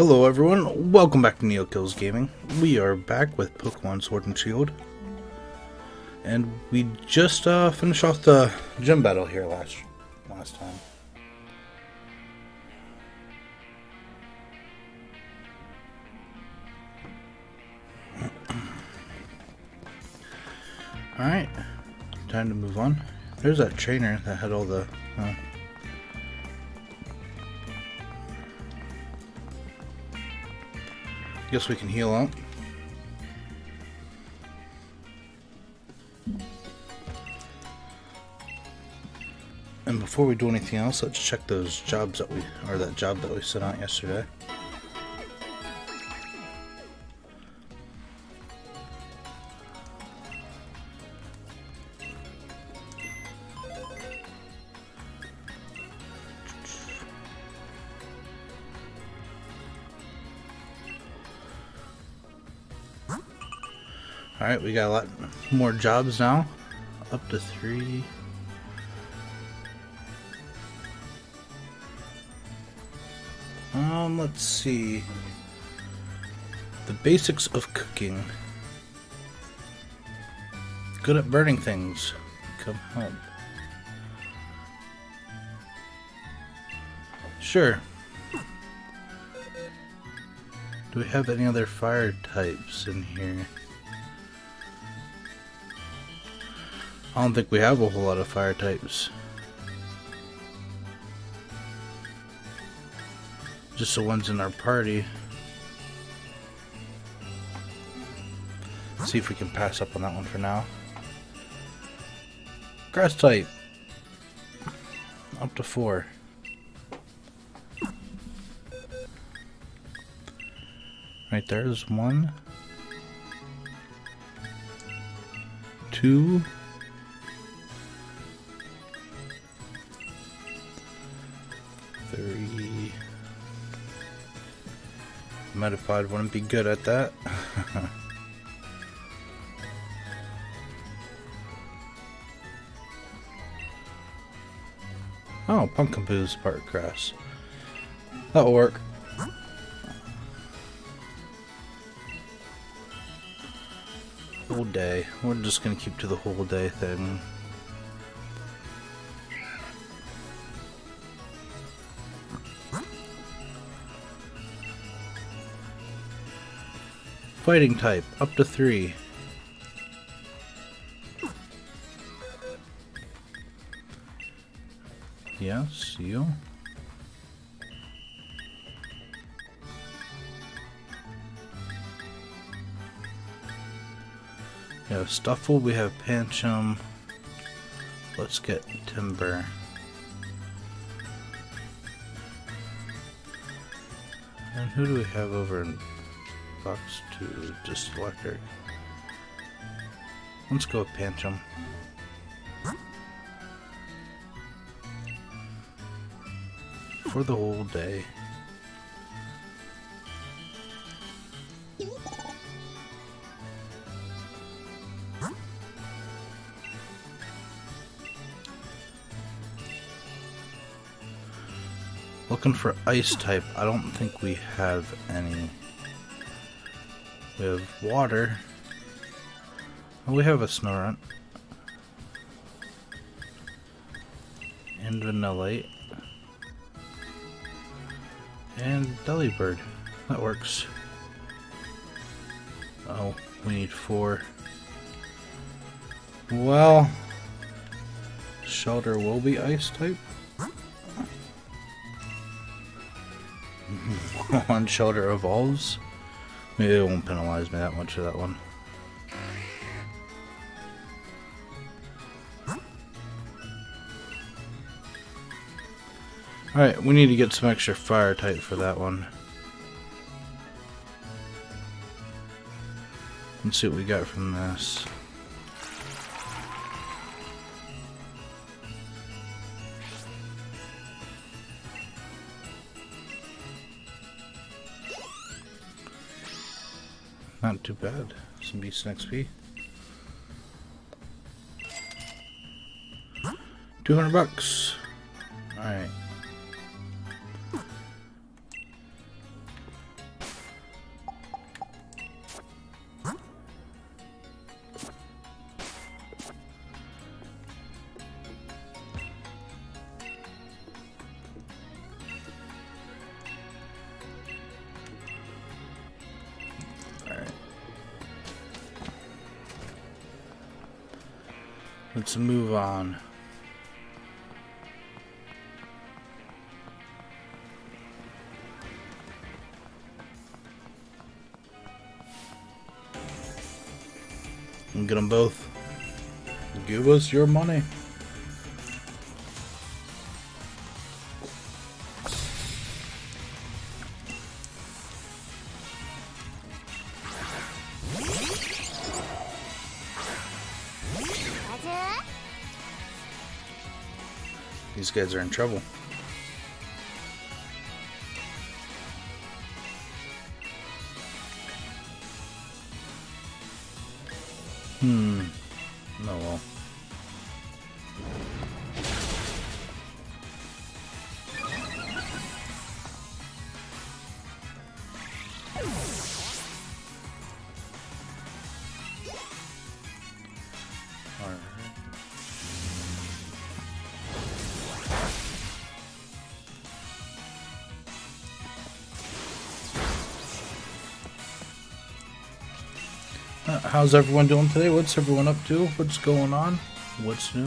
Hello everyone, welcome back to Neo Kills Gaming. We are back with Pokemon Sword and Shield. And we just finished off the gym battle here last time. Alright, time to move on. There's that trainer that had all the... Guess we can heal up. And before we do anything else, let's check those jobs that we, or that job that we sent out yesterday. Alright, we got a lot more jobs now. Up to 3. Let's see. The basics of cooking. Good at burning things. Come help. Sure. Do we have any other fire types in here? I don't think we have a whole lot of fire types. Just the ones in our party. Let's see if we can pass up on that one for now. Grass type. Up to 4. Right there is 1. 2. 3. Metapod wouldn't be good at that. Oh, Pumpkinpoo's part grass. That'll work. Whole day. We're just gonna keep to the whole day thing. Fighting type, up to 3. Yes, you. We have Stuffle, we have Pancham. Let's get Timber. And who do we have over in Box to just electric. Let's go with Pancham. For the whole day. Looking for ice type. I don't think we have any. We have water. Oh, we have a Snorunt. And Vanillite. And Delibird. That works. Oh, we need 4. Well, Shelter will be ice type. One Shelter evolves. Maybe it won't penalize me that much for that one. Alright, we need to get some extra fire type for that one. Let's see what we got from this. Not too bad. Some decent XP. 200 bucks. Alright. Let's move on. And get them both. Give us your money. These guys are in trouble. Oh well. How's everyone doing today? What's everyone up to? What's going on? What's new?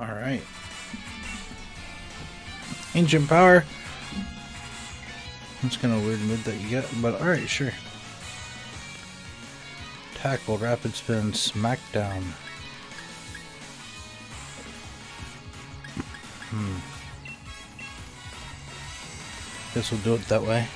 All right. Ancient power. That's kind of a weird move that you get, but alright, sure. Tackle, rapid spin, smackdown. Guess we'll do it that way.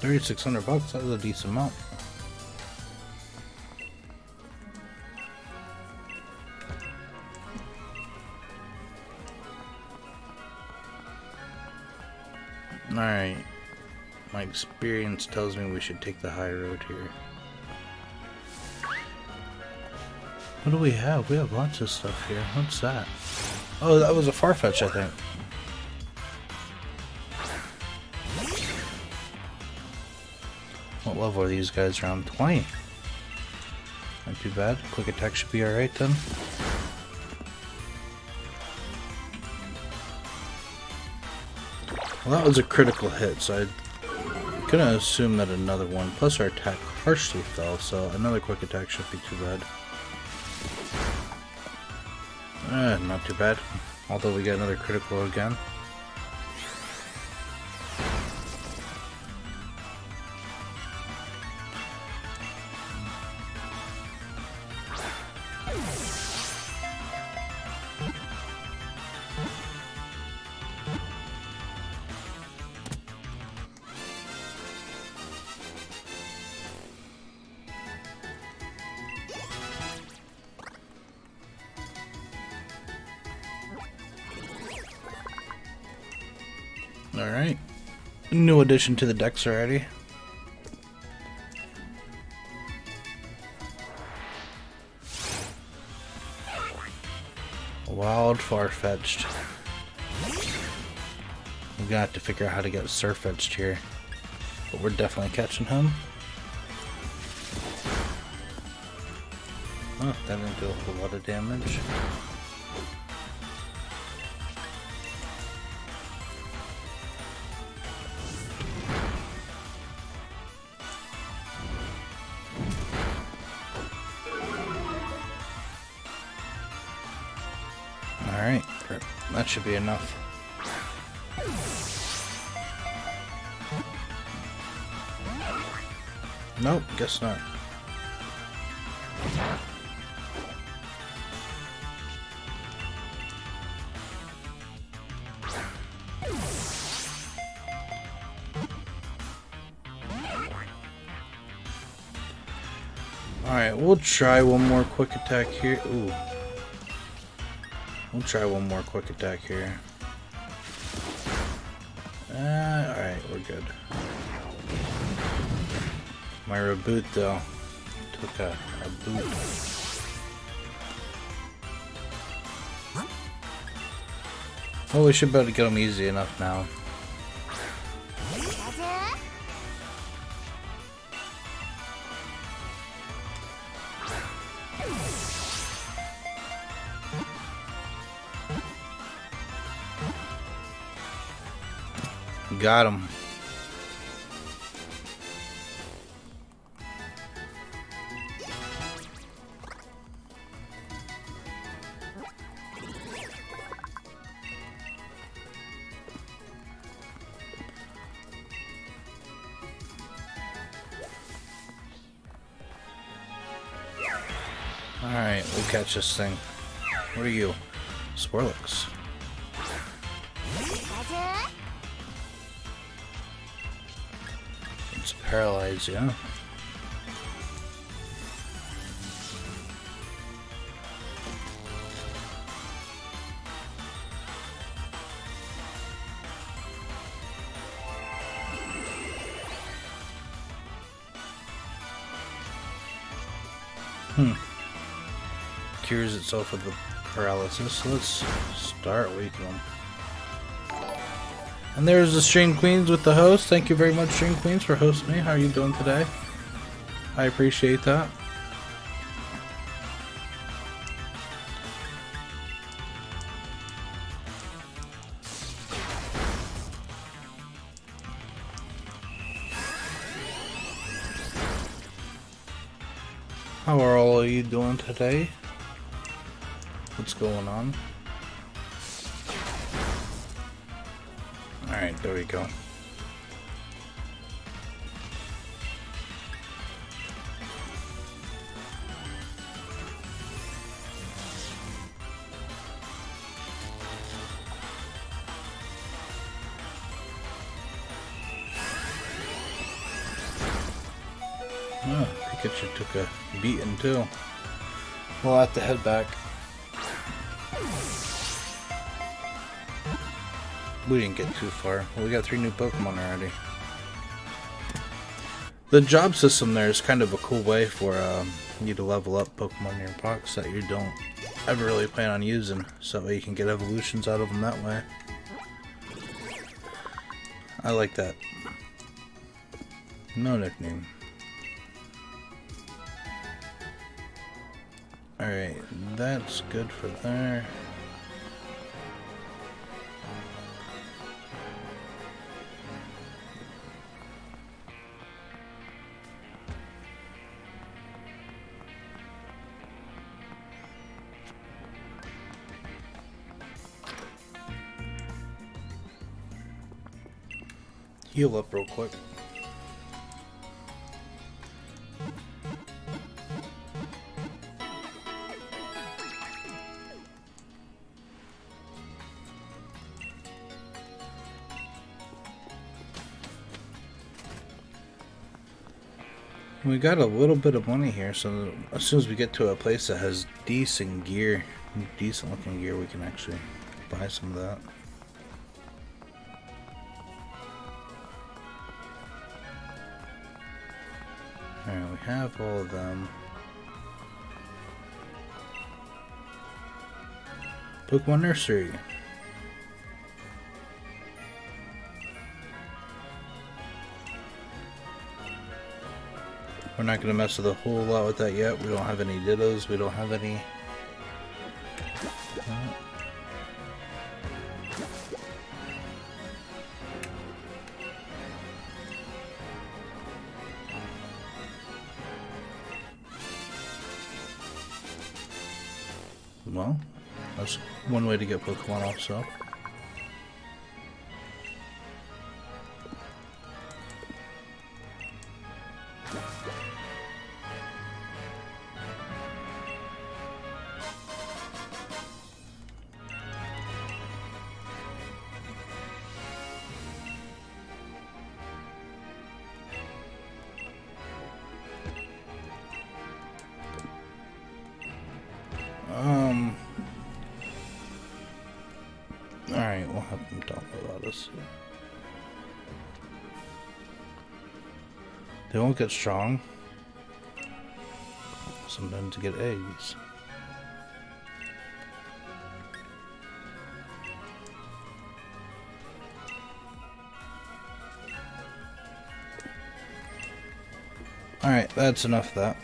$3,600, that was a decent amount. Alright, my experience tells me we should take the high road here. What do we have? We have lots of stuff here. What's that? Oh, that was a Farfetch'd, I think. What level are these guys? Around 20. Not too bad. Quick attack should be alright then. Well, that was a critical hit, so I'm gonna assume that another one, plus our attack harshly fell, so another quick attack shouldn't be too bad. Not too bad, although we got another critical again. Alright, new addition to the decks already. Wild Farfetch'd. We're gonna have to figure out how to get Surfetch'd here. But we're definitely catching him. Oh, that didn't do a whole lot of damage. Alright, that should be enough. Nope, guess not. Alright, we'll try one more quick attack here. Ooh. We'll try one more quick attack here. Alright, we're good. My Raboot, though, took a boot. Well, we should be able to get them easy enough now. Got him. Alright, we'll catch this thing. What are you? Swirlix. It's paralyzed, yeah. Cures itself with the paralysis. So let's start waking them. And there's the Stream Queens with the host. Thank you very much, Stream Queens, for hosting me. How are you doing today? I appreciate that. How are all of you doing today? What's going on? Alright, there we go. Oh, Pikachu took a beating too. We'll have to head back. We didn't get too far. We got 3 new Pokemon already. The job system there is kind of a cool way for you to level up Pokemon in your box that you don't ever really plan on using. So that way you can get evolutions out of them that way. I like that. No nickname. Alright, that's good for there. Heal up real quick. We got a little bit of money here, so as soon as we get to a place that has decent gear, decent looking gear, we can actually buy some of that. Alright, we have all of them. Pokemon Nursery. We're not gonna mess with a whole lot with that yet. We don't have any Dittos, we don't have any. Well, that's one way to get Pokemon also. Alright, we'll have them download all this. They won't get strong. Sometimes to get eggs. Alright, that's enough of that.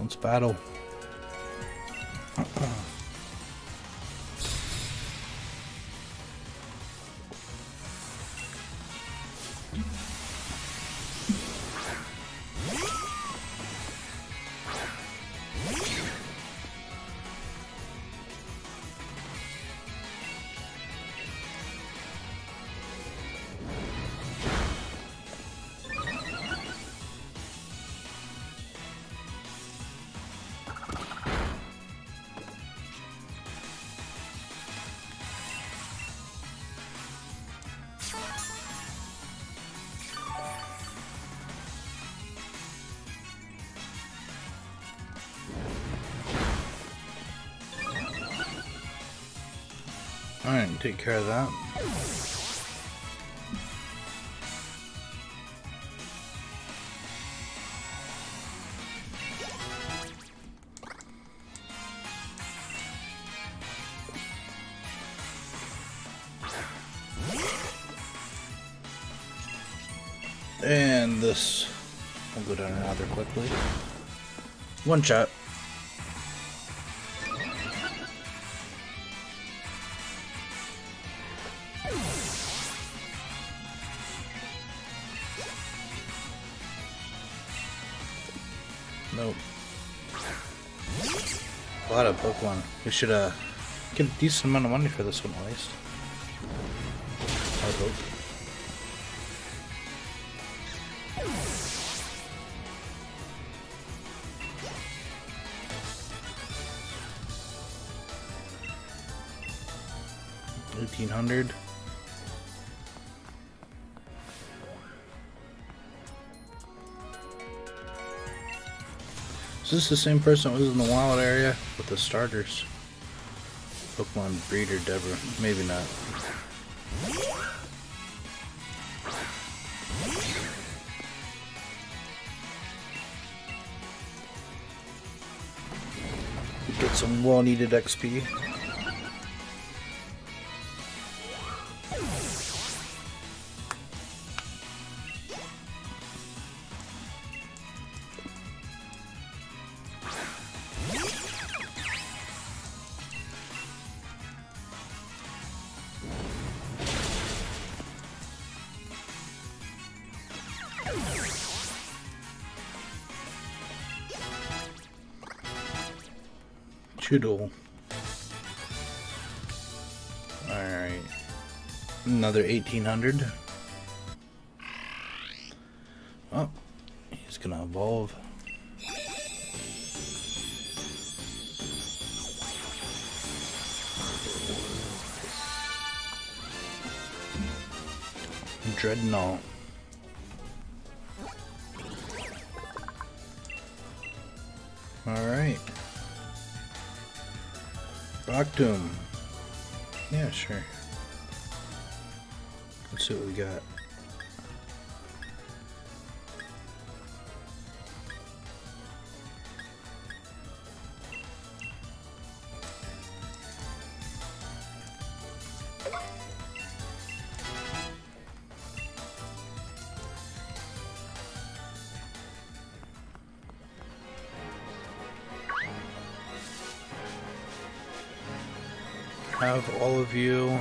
Let's battle. Alright, take care of that. And this will go down rather quickly. One shot. One. We should get a decent amount of money for this one at least. I hope. $1,800. Is this the same person that was in the wild area with the starters? Pokemon Breeder Deborah. Maybe not. Get some well needed XP. All right, another 1,800. Oh, he's gonna evolve. Dreadnought. All right. Octum. Yeah, sure. Let's see what we got. Have all of you.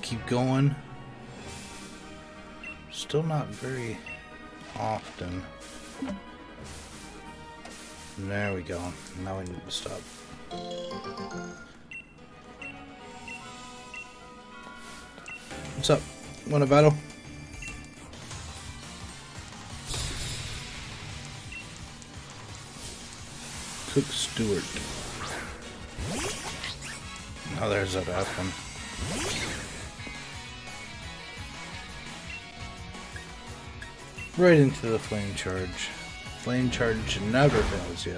Keep going. Still not very often. There we go. Now we need to stop. What's up? Want a battle? Cook Stewart. Oh, there's that bad one. Right into the flame charge. Flame charge never fails you.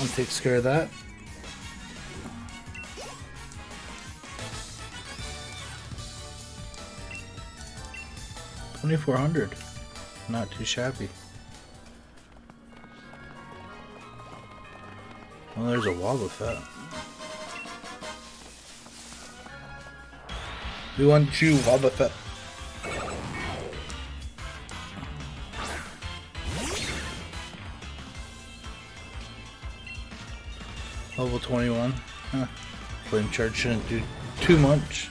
One takes care of that. $2,400, not too shabby. Well, there's a Wobbuffet. We want you, Wobbuffet. Level 21. Huh. Flame charge shouldn't do too much.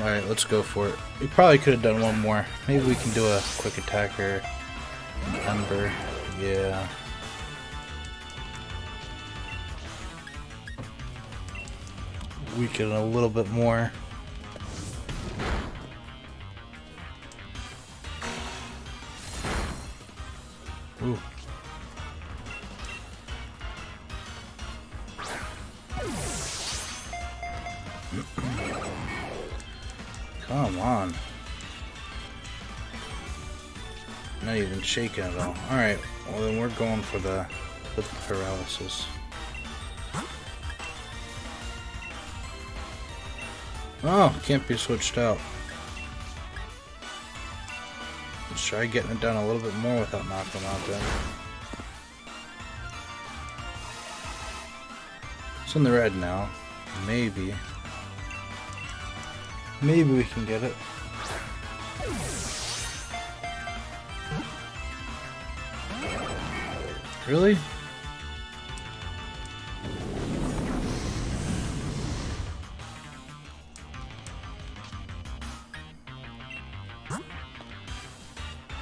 Alright, let's go for it. We probably could have done one more. Maybe we can do a quick attacker. Ember. Yeah. Weaken a little bit more. Ooh. Come on. Not even shaking at all. Alright, well then we're going for the paralysis. Oh, can't be switched out. Let's try getting it down a little bit more without knocking them out then. It's in the red now. Maybe. Maybe we can get it. Really?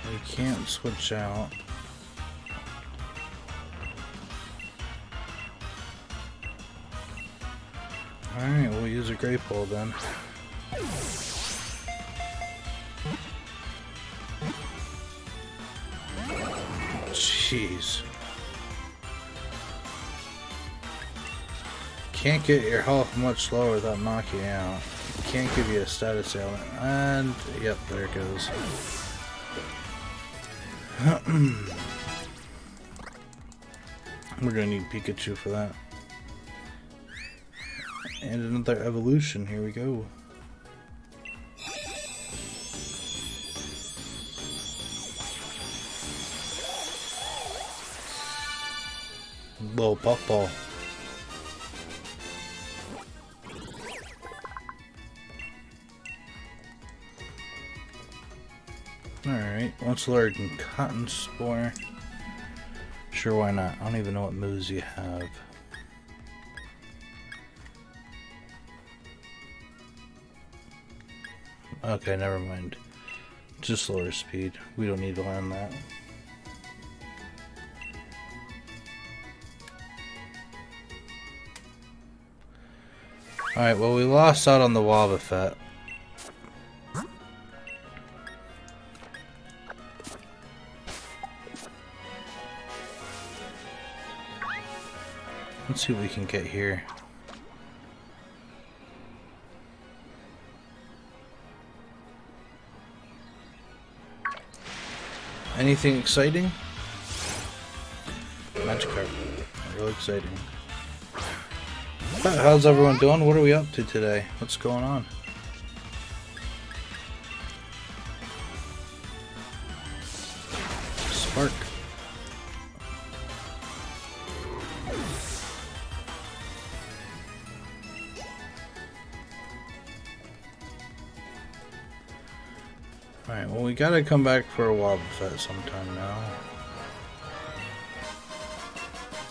We can't switch out. Alright, we'll use a grape ball then. Jeez. Can't get your health much lower without knocking you out. Can't give you a status ailment. And, yep, there it goes. We're gonna need Pikachu for that. And another evolution, here we go. Little puff ball. Alright, once large in cotton spore. Sure, why not? I don't even know what moves you have. Okay, never mind. Just lower speed. We don't need to learn that. Alright, well we lost out on the Wobbuffet. Let's see what we can get here. Anything exciting? Magikarp. Real exciting. How's everyone doing? What are we up to today? What's going on? Spark. Alright, well we gotta come back for a Wobbuffet sometime now.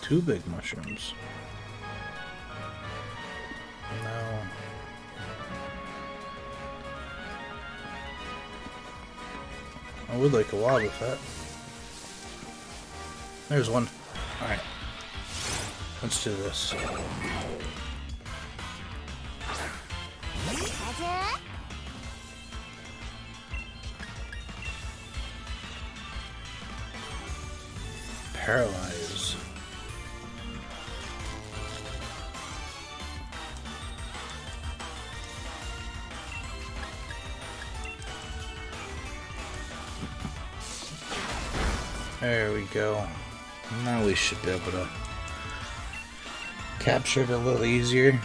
two big mushrooms. No. I would like a Wobbuffet. There's one. Alright. Let's do this. Paralyze. There we go. Now we should be able to capture it a little easier.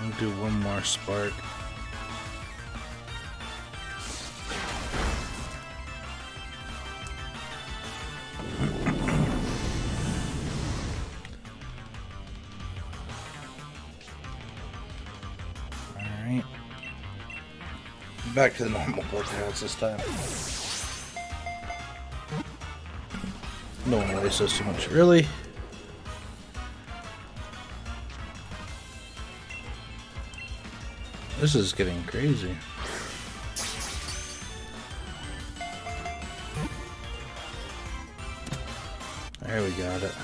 I'll do one more spark. Back to the normal Pokédex this time. No one really says too much, really. This is getting crazy. There we got it.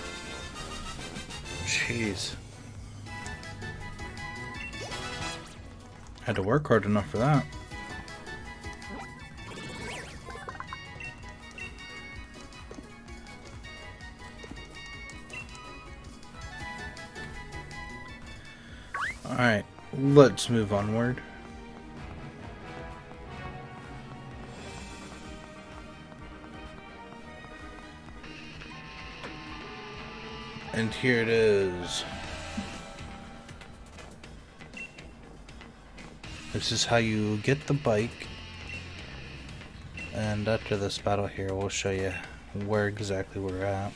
Jeez. Had to work hard enough for that. Alright, let's move onward. And here it is. This is how you get the bike. And after this battle here, we'll show you where exactly we're at.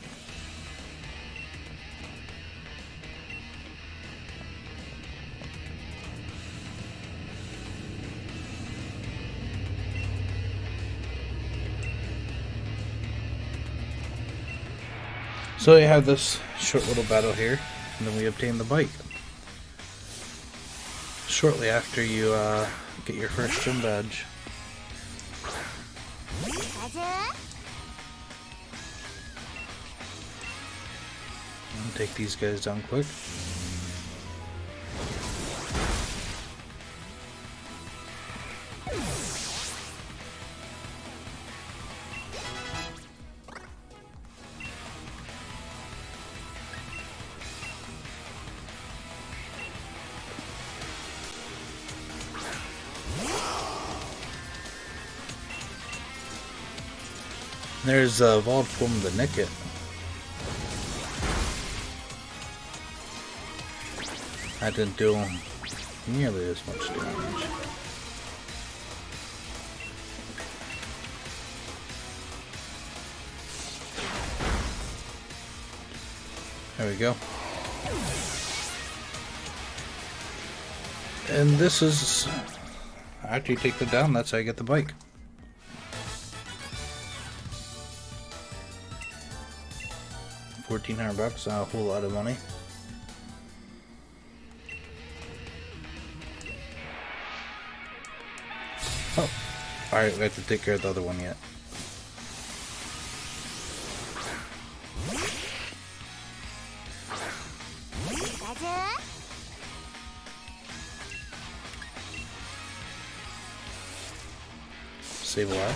So you have this short little battle here, and then we obtain the bike. Shortly after you get your first gym badge. I'll take these guys down quick. There's a Evolved Form of the Nicket. I didn't do nearly as much damage. There we go. And this is... after you take them down, that's how you get the bike. $1,400 bucks, not a whole lot of money. Oh, alright, we have to take care of the other one yet. Save a lot.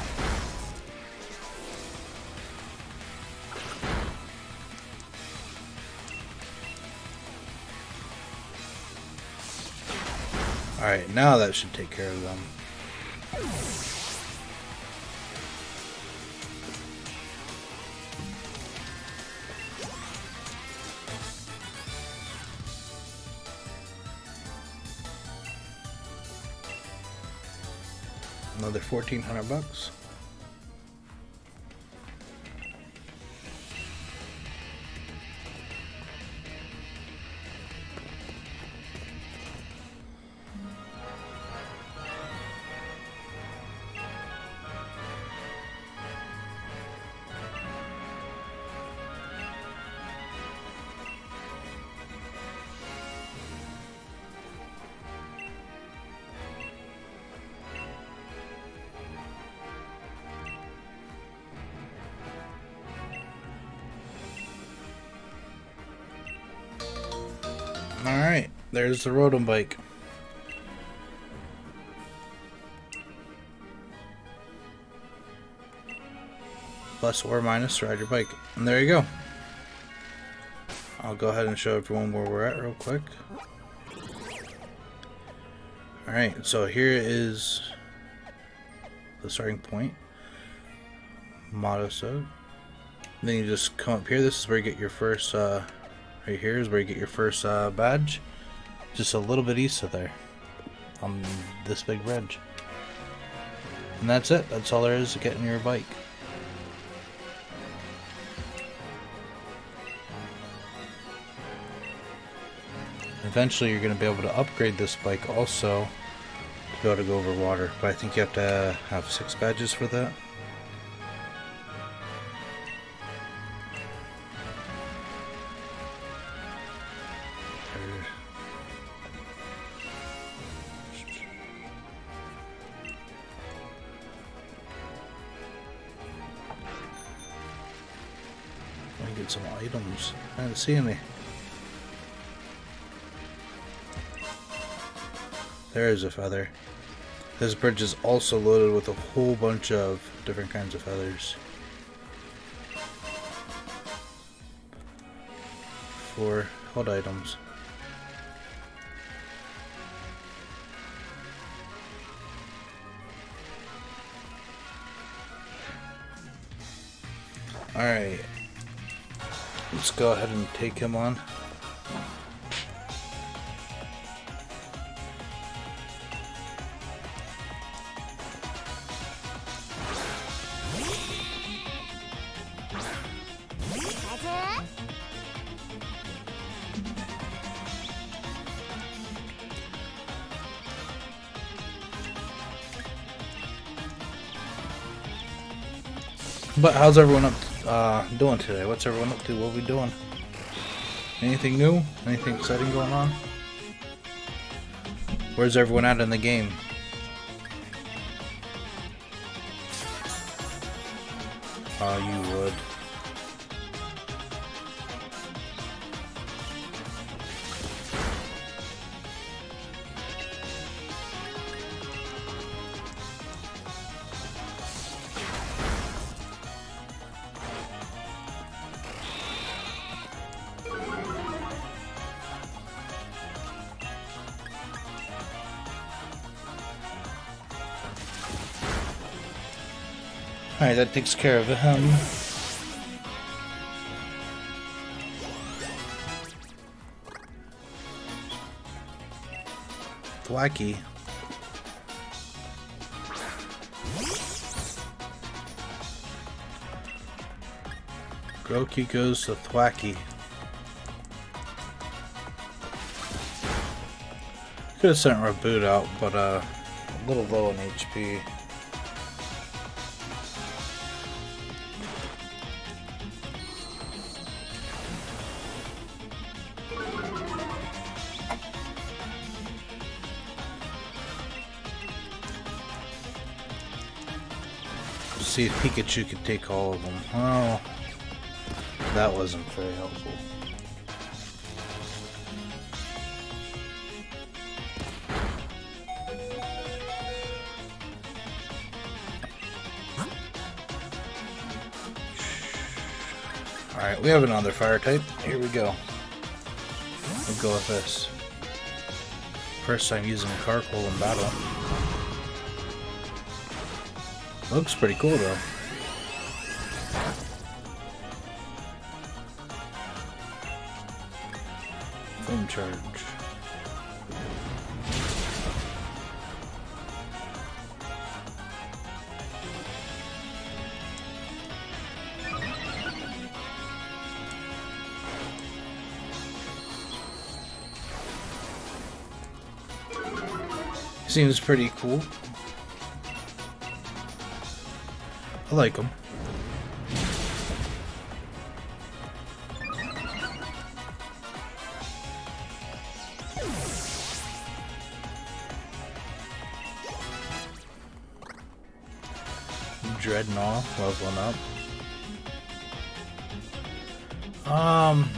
Alright, now that should take care of them. Another $1,400 bucks. Alright, there's the Rotom Bike. Plus or minus, ride your bike. And there you go. I'll go ahead and show everyone where we're at real quick. Alright, so here is the starting point. Motostoke. Then you just come up here. This is where you get your first, right here is where you get your first badge. Just a little bit east of there. On this big bridge. And that's it. That's all there is to getting your bike. Eventually you're going to be able to upgrade this bike also to be able to go over water. But I think you have to have 6 badges for that. Get some items. I didn't see any. There is a feather. This bridge is also loaded with a whole bunch of different kinds of feathers. For held items. Alright. Let's go ahead and take him on. But how's everyone up doing today? What's everyone up to? What are we doing? Anything new? Anything exciting going on? Where's everyone at in the game? Oh, you would. Alright, that takes care of him. Thwackey. Grookey goes to Thwackey. Could have sent Raboot out, but a little low on HP. See if Pikachu could take all of them. Oh, that wasn't very helpful. Alright, we have another fire type. Here we go. We'll go with this. First time using Carkol in battle. Looks pretty cool though. Boom charge. Seems pretty cool. I like them. Dreadnought, leveling up.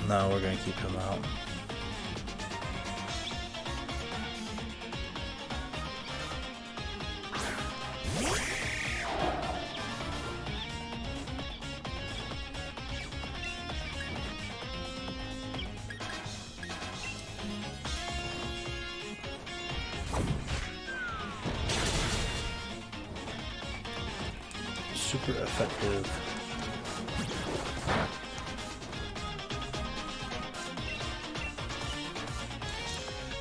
No, we're gonna keep him out. super effective.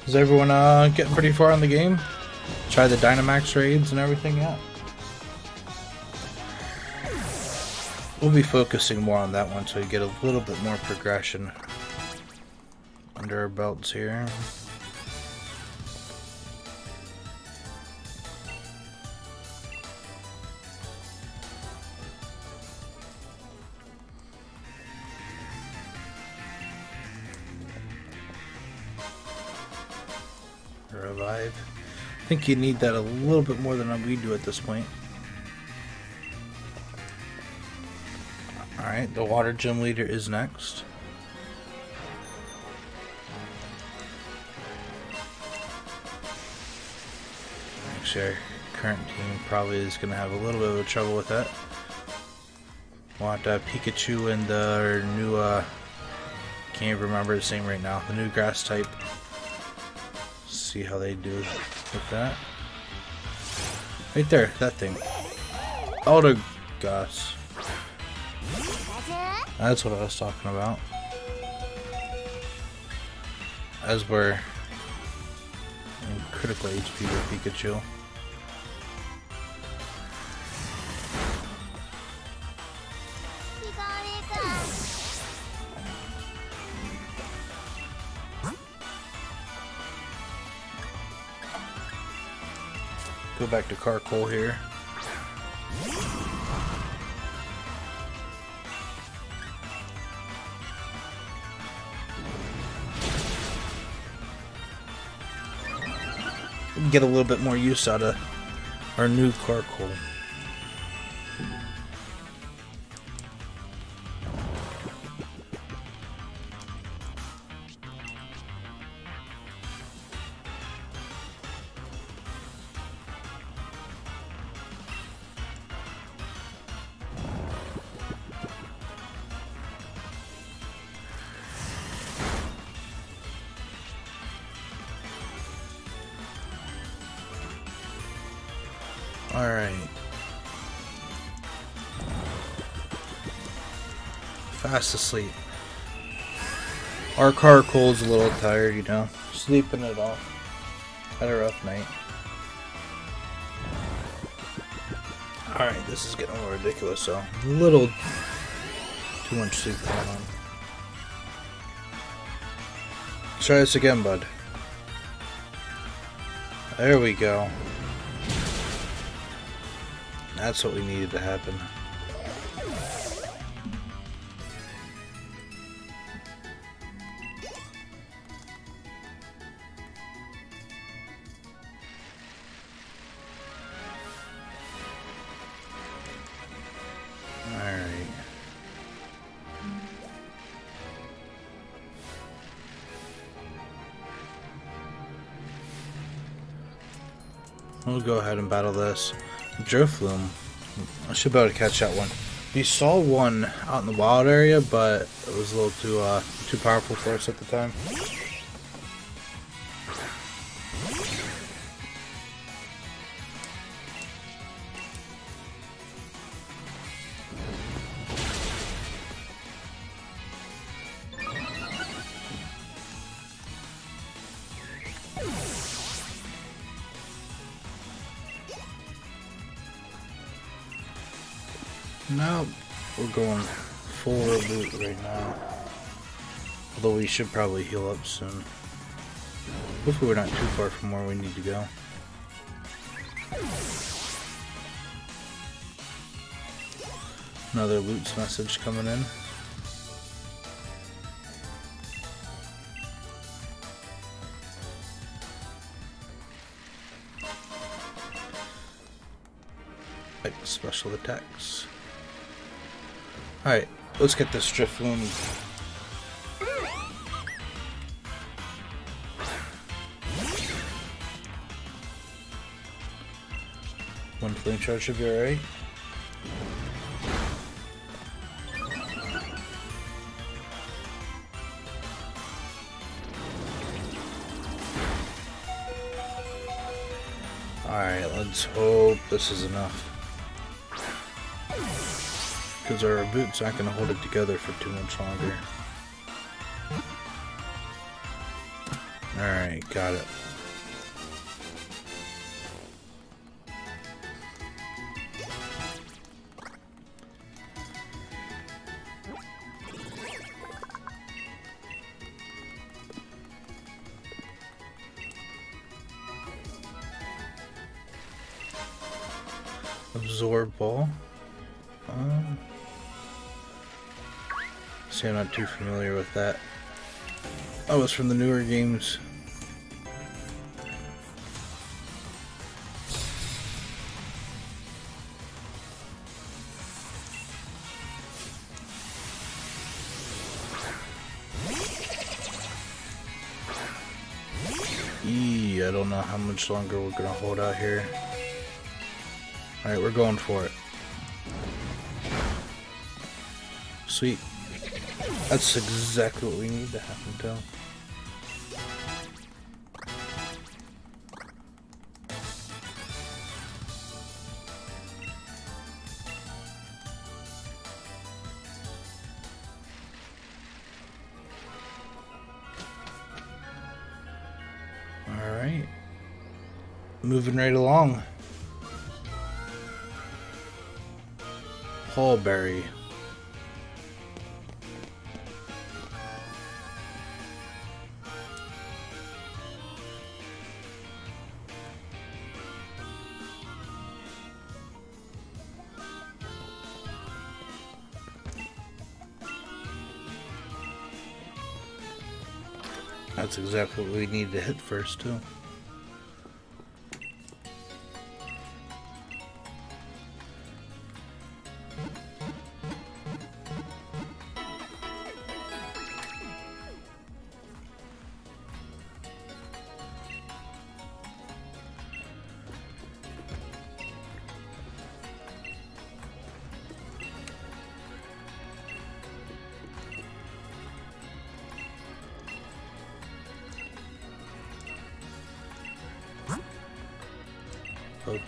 Is everyone getting pretty far in the game? Try the Dynamax raids and everything yet? We'll be focusing more on that one so you get a little bit more progression under our belts here. Revive. I think you need that a little bit more than we do at this point. Alright, the water gym leader is next. Actually, our current team probably is going to have a little bit of trouble with that. Want Pikachu and our new, can't even remember his name right now, the new grass type. See how they do with that. Right there, that thing. Autogross. That's what I was talking about. As we're in critical HP with Pikachu. Go back to Carkol here. Get a little bit more use out of our new Carkol. Fast asleep. Our Carkol's a little tired, you know. Sleeping it off. Had a rough night. Alright, this is getting a little ridiculous, so a little too much sleep going on. Let's try this again, bud. There we go. That's what we needed to happen. We'll go ahead and battle this. Drifloom. I should be able to catch that one. We saw one out in the wild area, but it was a little too too powerful for us at the time. Now we're going full Raboot right now. Although we should probably heal up soon. Hopefully we're not too far from where we need to go. Another loot's message coming in. Like special attacks. Alright, let's get this Drifloom. One flame charge should be alright. Alright, let's hope this is enough. because our Raboot's not going to hold it together for too much longer. Alright, got it. Absorb ball. See, I'm not too familiar with that. Oh, it's from the newer games. I don't know how much longer we're gonna hold out here. Alright, we're going for it. Sweet. That's exactly what we need to happen, though. Alright. Moving right along. Hulbury. That's exactly what we need to hit first, too.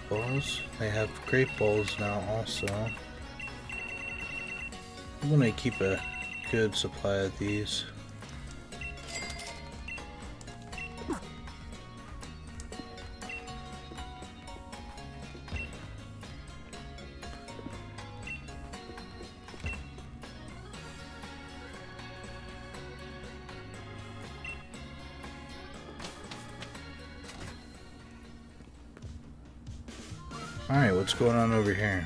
Balls. They have grape balls now also. I'm gonna keep a good supply of these. Alright, what's going on over here?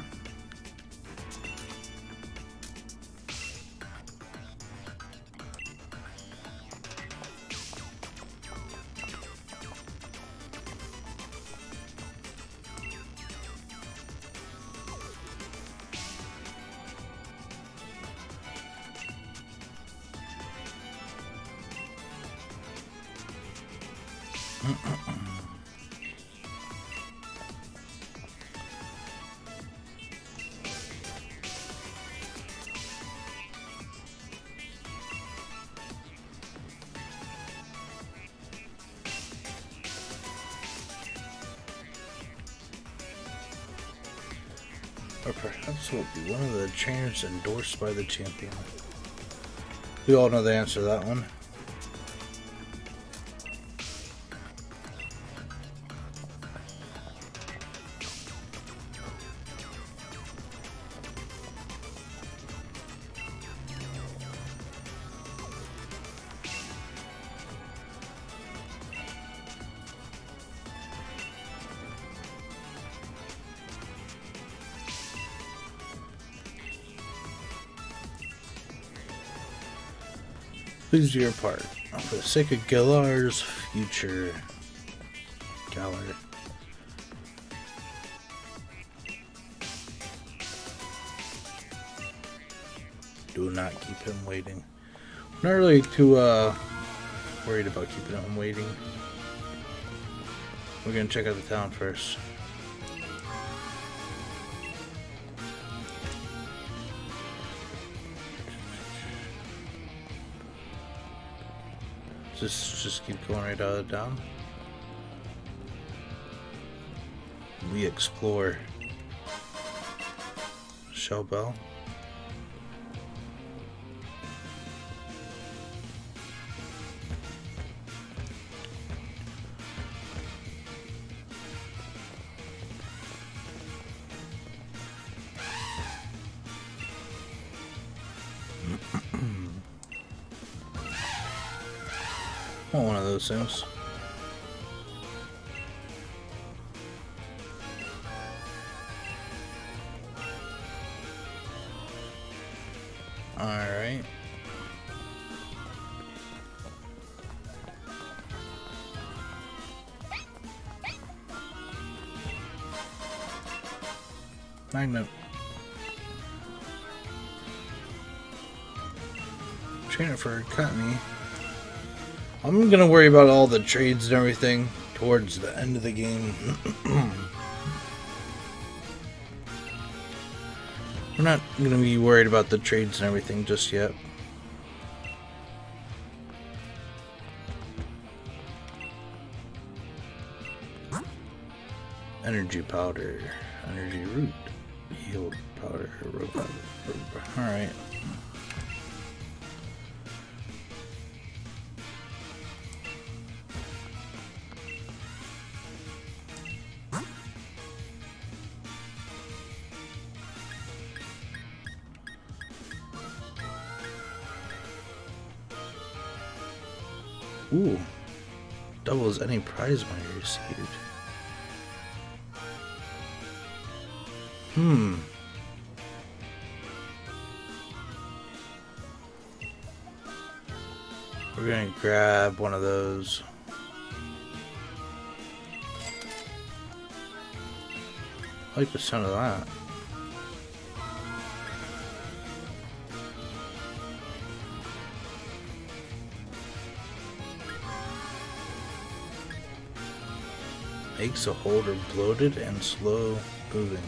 Or perhaps we'll be one of the trainers endorsed by the champion. We all know the answer to that one. Please do your part. For the sake of Galar's future. Galar. Do not keep him waiting. I'm not really too worried about keeping him waiting. We're gonna check out the town first. Just keep going right out of the town. We explore. Shell bell. Want one of those things. Alright. Magnet. Trainer for Cutney. I'm gonna worry about all the trades and everything towards the end of the game. I'm not gonna be worried about the trades and everything just yet. Energy powder, energy root, heal powder, root powder. Alright. Ooh, doubles any prize money received. Hmm. We're gonna grab one of those. I like the sound of that. Makes a holder bloated and slow moving.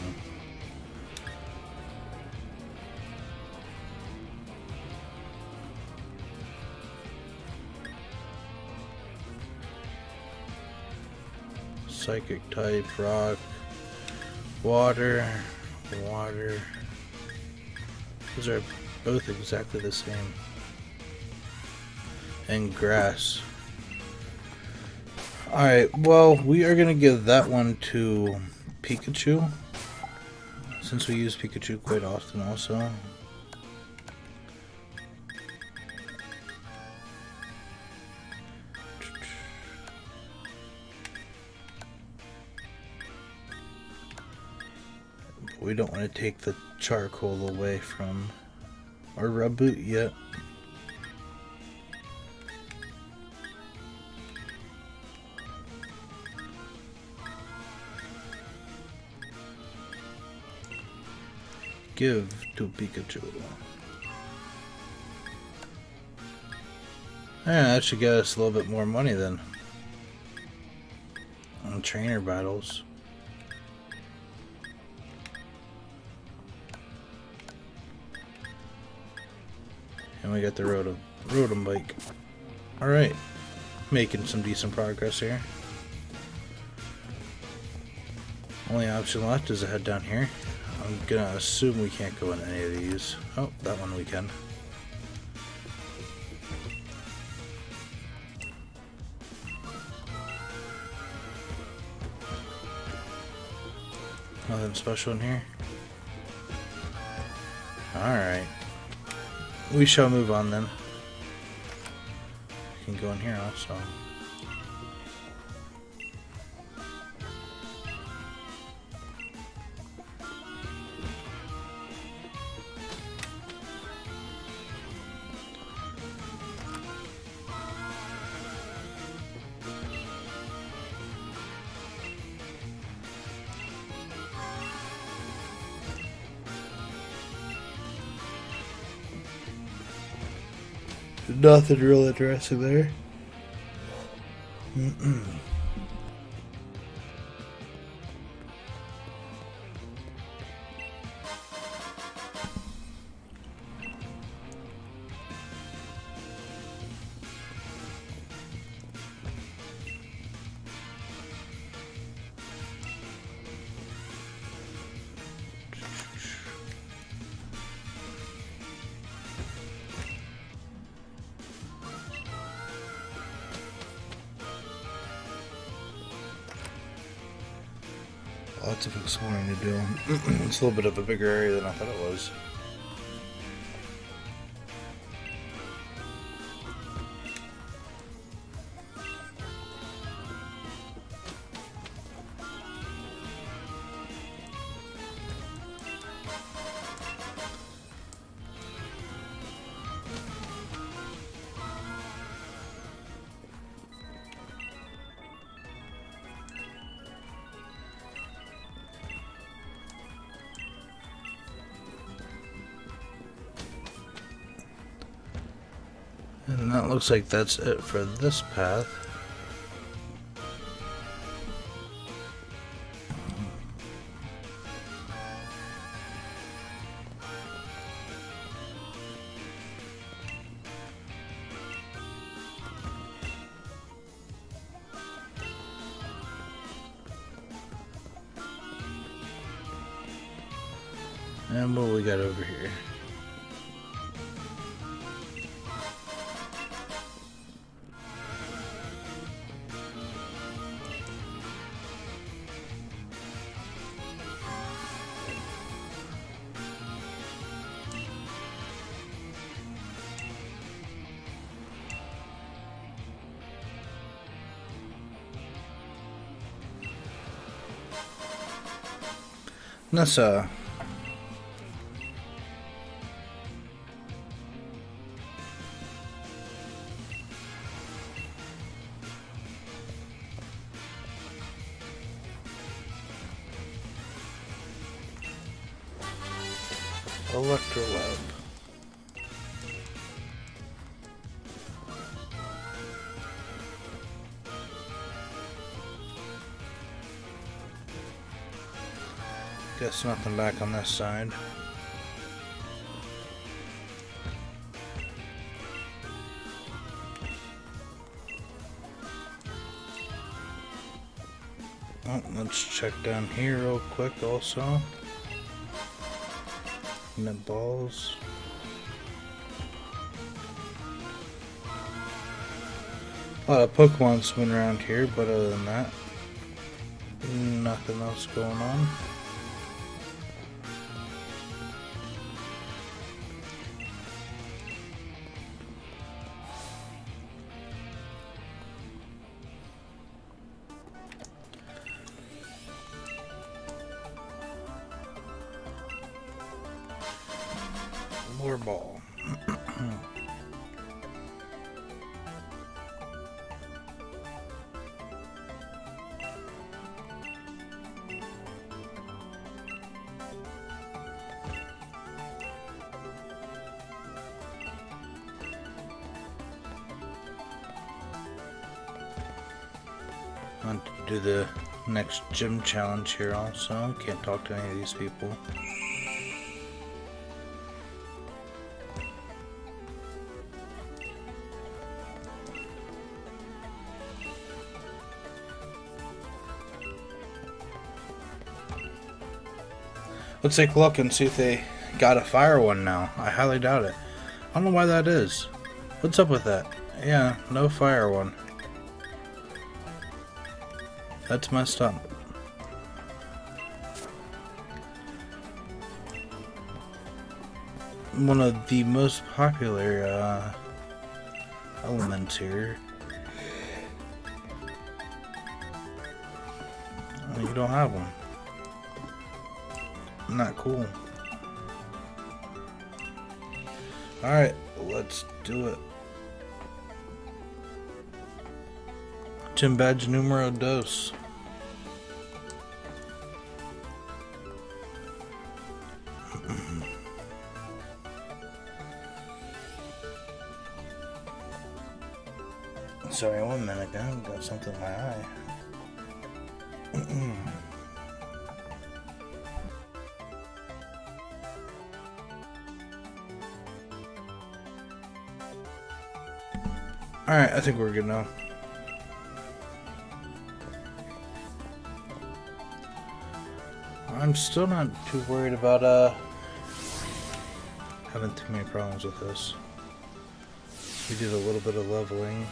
Psychic type, rock, water. Those are both exactly the same. And grass. Alright, well, we are going to give that one to Pikachu, since we use Pikachu quite often also. But we don't want to take the Charcoal away from our Raboot yet. Give to Pikachu. Yeah, that should get us a little bit more money then. On trainer battles. And we got the Rotom Bike. Alright. Making some decent progress here. Only option left is to head down here. I'm gonna assume we can't go in any of these. Oh, that one we can. Nothing special in here. Alright. We shall move on then. We can go in here also. Nothing real interesting there. Lots of exploring to do. It's a little bit of a bigger area than I thought it was. And that looks like that's it for this path. And what we got over here? That's Electrolab. Guess nothing back on this side. Oh, let's check down here real quick also. Net balls. A lot of Pokemon swim around here, but other than that, nothing else going on. More ball. I want to do the next gym challenge here also. Can't talk to any of these people. Let's take a look and see if they got a fire one now. I highly doubt it. I don't know why that is. What's up with that? Yeah, no fire one. That's messed up. One of the most popular elements here. You don't have one. Not cool. Alright, let's do it. Gym badge numero dos. Sorry, 1 minute now. Got something in my eye. Alright, I think we're good now. I'm still not too worried about having too many problems with this. We did a little bit of leveling.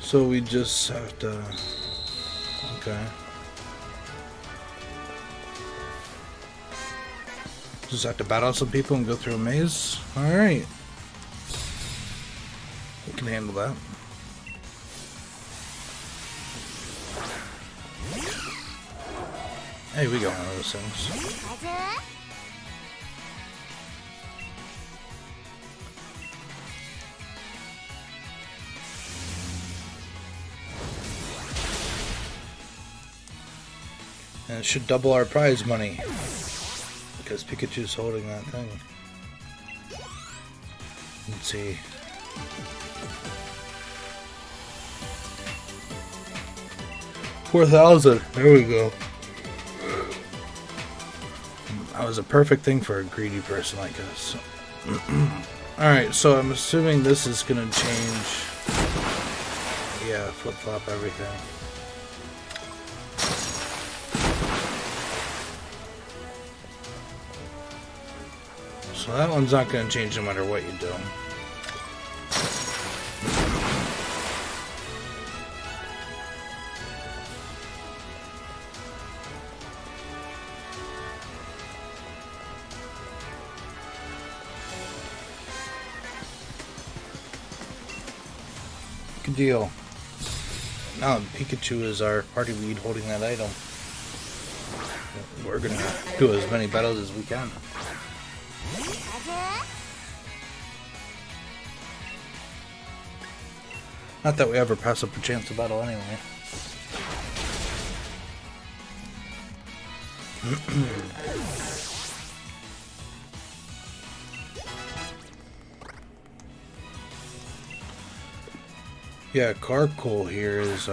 So we just have to, okay. Just have to battle some people and go through a maze. Alright. We can handle that. Hey, we got one of those things. And it should double our prize money, because Pikachu's holding that thing. Let's see. $4,000. There we go. That was a perfect thing for a greedy person like us. Alright, so I'm assuming this is gonna change. Yeah, flip-flop everything. So that one's not gonna change no matter what you do. Good deal. Now Pikachu is our party lead holding that item. We're gonna do as many battles as we can. Not that we ever pass up a chance to battle anyway. Yeah, Carkol here is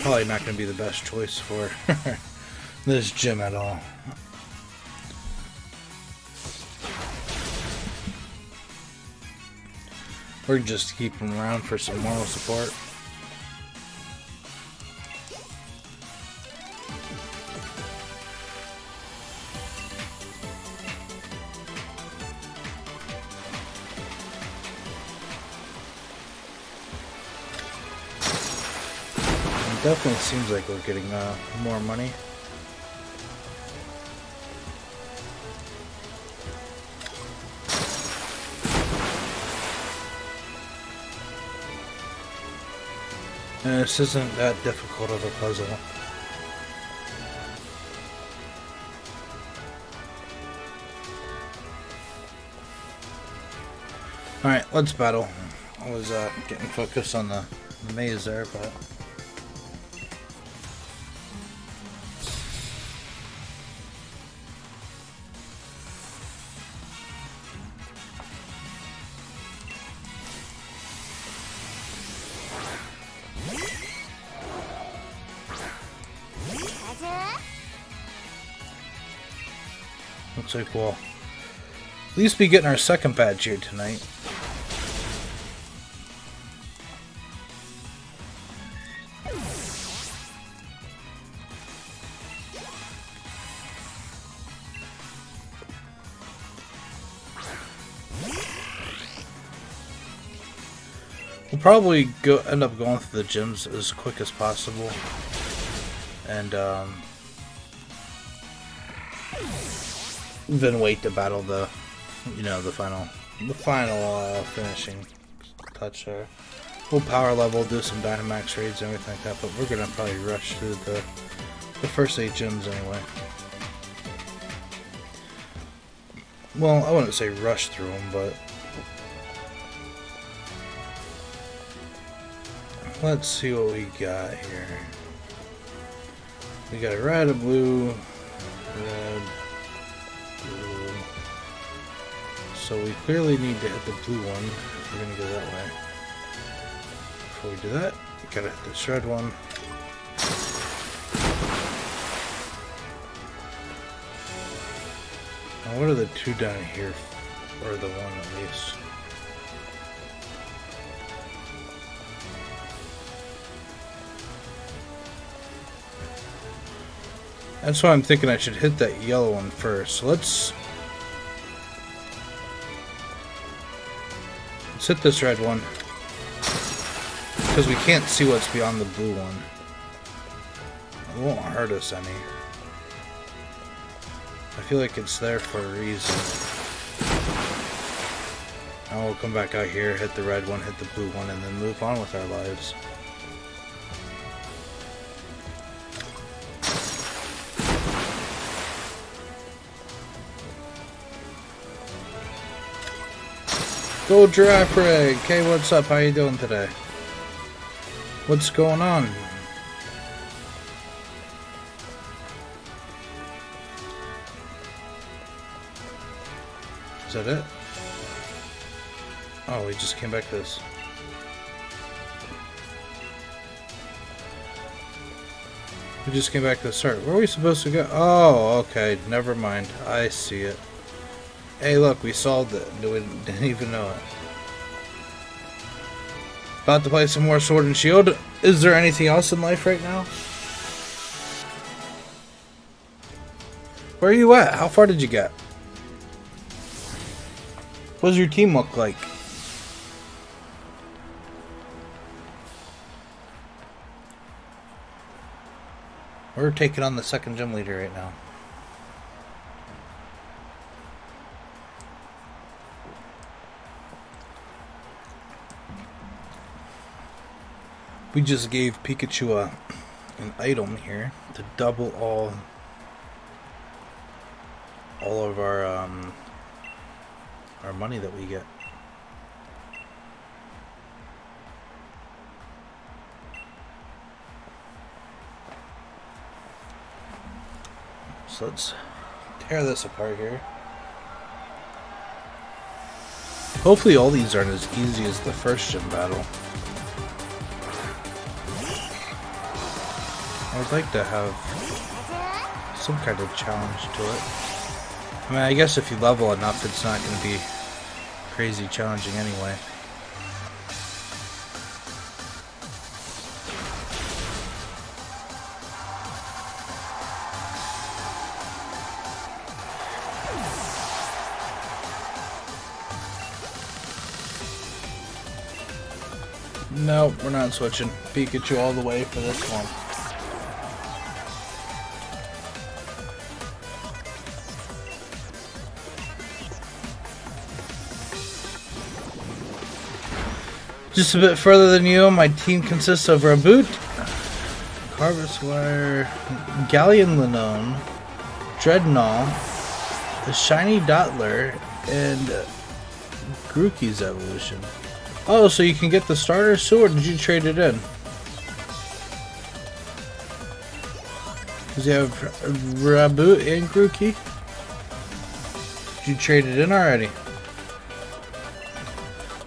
probably not going to be the best choice for this gym at all. We're just keeping him around for some moral support. It definitely seems like we're getting more money. And this isn't that difficult of a puzzle. Alright, let's battle. I was getting focused on the maze there, but... Looks like we'll at least be getting our second badge here tonight. We'll probably end up going through the gyms as quick as possible, and then wait to battle the, you know, the final finishing touch there. We'll power level, do some Dynamax raids and everything like that, but we're gonna probably rush through the first 8 gyms anyway. Well, I wouldn't say rush through them, but let's see what we got here. We got a red, a blue, red. So we clearly need to hit the blue one if we're going to go that way. Before we do that, we gotta hit the red one. Now what are the two down here? Or the one at least. That's why I'm thinking I should hit that yellow one first. So let's hit this red one, because we can't see what's beyond the blue one. It won't hurt us any. I feel like it's there for a reason. Now we'll come back out here, hit the red one, hit the blue one, and then move on with our lives. Go Giraffe Rig! Hey, what's up? How you doing today? What's going on? Is that it? Oh, we just came back to this. We just came back to the start. Where are we supposed to go? Oh, okay. Never mind. I see it. Hey, look, we solved it. We didn't even know it. About to play some more Sword and Shield. Is there anything else in life right now? Where are you at? How far did you get? What does your team look like? We're taking on the second gym leader right now. We just gave Pikachu an item here to double all of our money that we get. So let's tear this apart here. Hopefully all these aren't as easy as the first gym battle. I would like to have some kind of challenge to it. I mean, I guess if you level enough, it's not going to be crazy challenging anyway. No, we're not switching Pikachu all the way for this one. Just a bit further than you, my team consists of Raboot, Corvis, Galarian Linoone, Dreadnought, the Shiny Dottler, and Grookey's evolution. Oh, so you can get the starter sword? Did you trade it in? Because you have Raboot and Grookey. Did you trade it in already?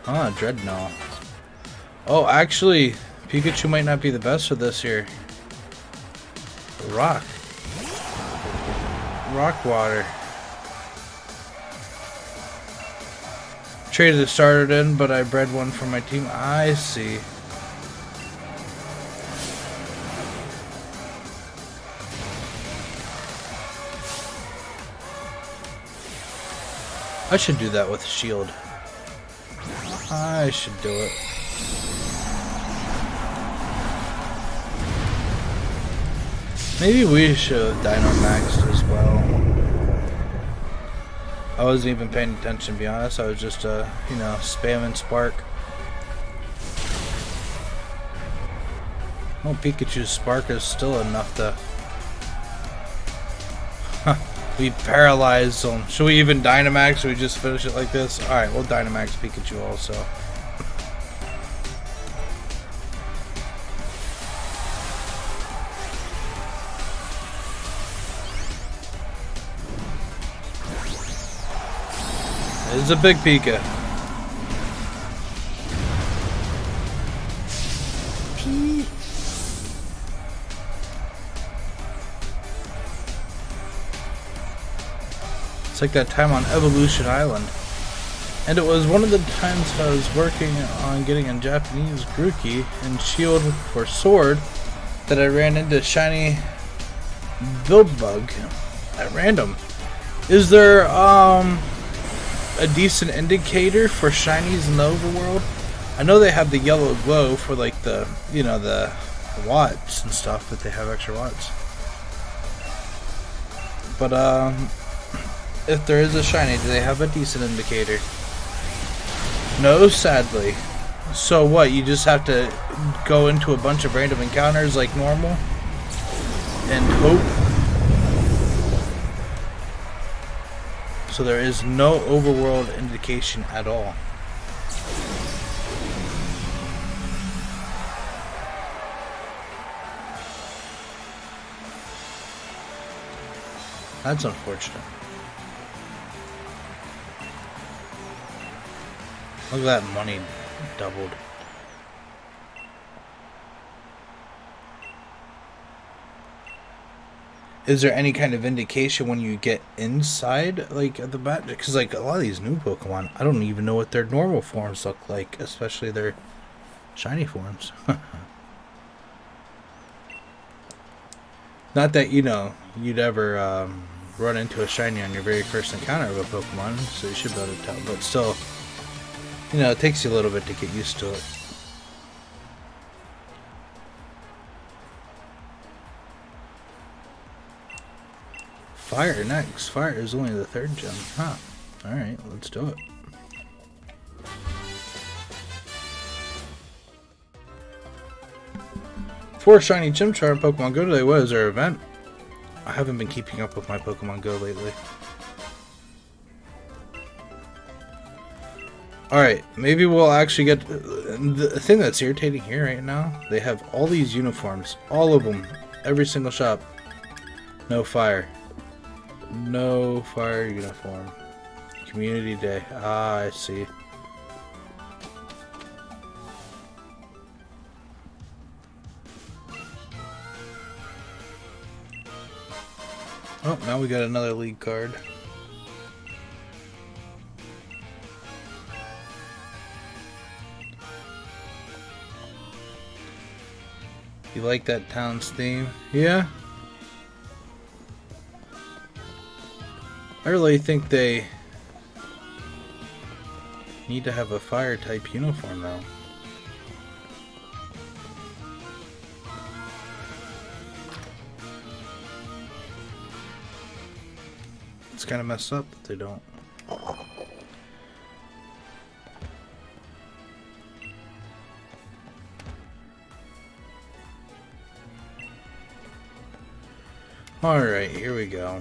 Ah, Dreadnought. Oh, actually, Pikachu might not be the best for this here. Rock. Rock water. Traded the starter in, but I bred one for my team. I see. I should do that with Shield. I should do it. Maybe we should have Dynamax as well. I wasn't even paying attention, to be honest. I was just, you know, spamming Spark. Oh, Pikachu's Spark is still enough to... We paralyzed them. Should we even Dynamax? Should we just finish it like this? Alright, we'll Dynamax Pikachu also. It's a big Pika. It's like that time on Evolution Island. And it was one of the times I was working on getting a Japanese Grookey and Shield for Sword that I ran into Shiny Buildbug at random. Is there, a decent indicator for shinies in the overworld? I know they have the yellow glow for like the, you know, the watts and stuff, that they have extra watts. But if there is a shiny, do they have a decent indicator? No, sadly. So what, you just have to go into a bunch of random encounters like normal and hope? So there is no overworld indication at all. That's unfortunate. Look at that money doubled. Is there any kind of indication when you get inside, like, at the bat? Because, like, a lot of these new Pokemon, I don't even know what their normal forms look like, especially their shiny forms. Not that, you know, you'd ever run into a shiny on your very first encounter of a Pokemon, so you should be able to tell, but still, you know, it takes you a little bit to get used to it. Fire next. Fire is only the 3rd gem. Huh. Alright, let's do it. For shiny gym chart in Pokemon Go today. What is our event? I haven't been keeping up with my Pokemon Go lately. Alright, maybe we'll actually get... The thing that's irritating here right now, they have all these uniforms. All of them. Every single shop. No fire. No fire uniform. Community day. Ah, I see. Oh, now we got another league card. You like that town's theme? Yeah? I really think they need to have a fire type uniform though. It's kind of messed up that they don't. Alright, here we go.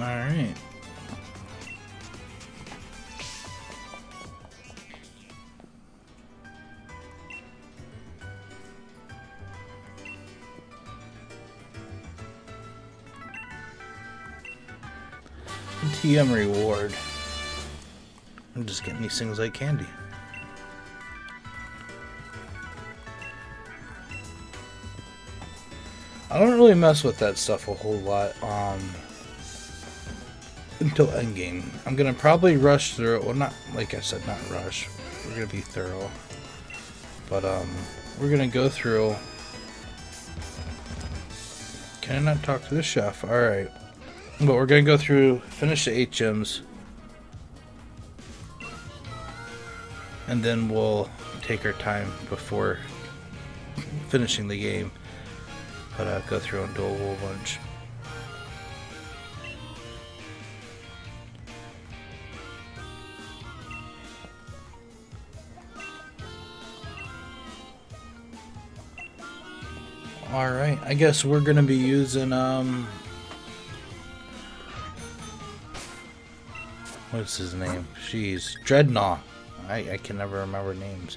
Alright. TM reward. I'm just getting these things like candy. I don't really mess with that stuff a whole lot. Until endgame. I'm gonna probably rush through it. Well, not, like I said, not rush. We're gonna be thorough. But, we're gonna go through. Can I not talk to the chef? Alright. But we're gonna go through, finish the 8 gems. And then we'll take our time before finishing the game. But, go through and do a whole bunch. Alright, I guess we're gonna be using, what's his name? Jeez, Dreadnought. I can never remember names.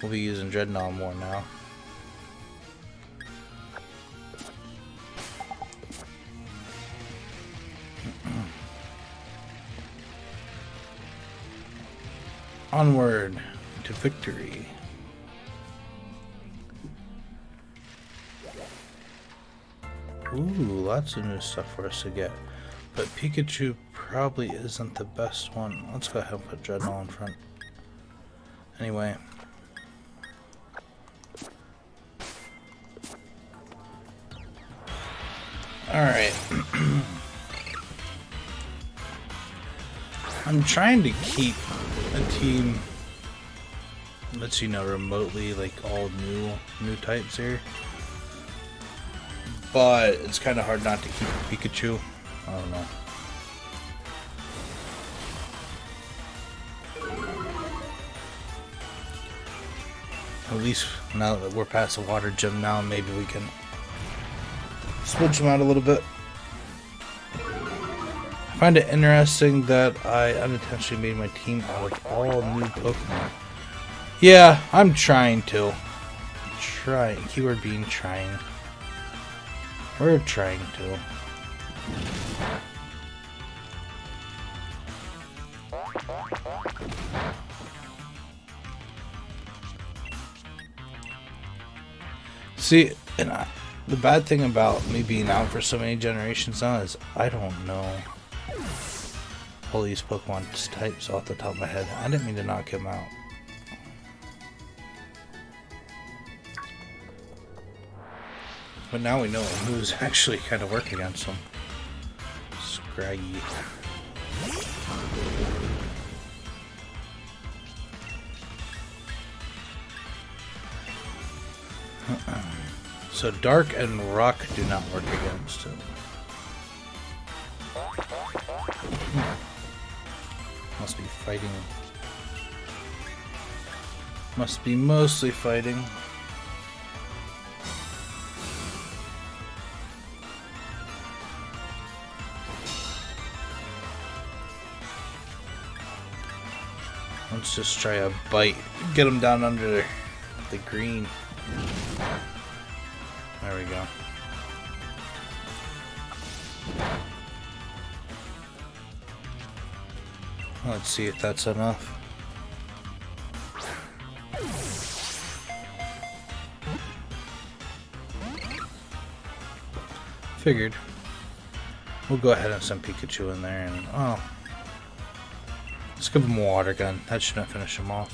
We'll be using Dreadnought more now. Onward to victory. Ooh, lots of new stuff for us to get. But Pikachu probably isn't the best one. Let's go ahead and put Dreadnought in front. Anyway. Alright. I'm trying to keep a team that's, you know, remotely like all new types here. But it's kind of hard not to keep a Pikachu. I don't know. At least now that we're past the water gym now, maybe we can switch them out a little bit. I find it interesting that I unintentionally made my team out of all new Pokemon. Yeah, I'm trying to. Trying. Keyword being trying. We're trying to. See, and the bad thing about me being out for so many generations now is I don't know all these Pokemon types off the top of my head. I didn't mean to knock him out. But now we know who's actually kind of working against him. Scraggy. So Dark and Rock do not work against him. Must be fighting. Must be mostly fighting. Let's just try a bite. Get them down under the green. There we go. Let's see if that's enough. Figured. We'll go ahead and send Pikachu in there and... oh. Let's give him a water gun. That shouldn't finish him off.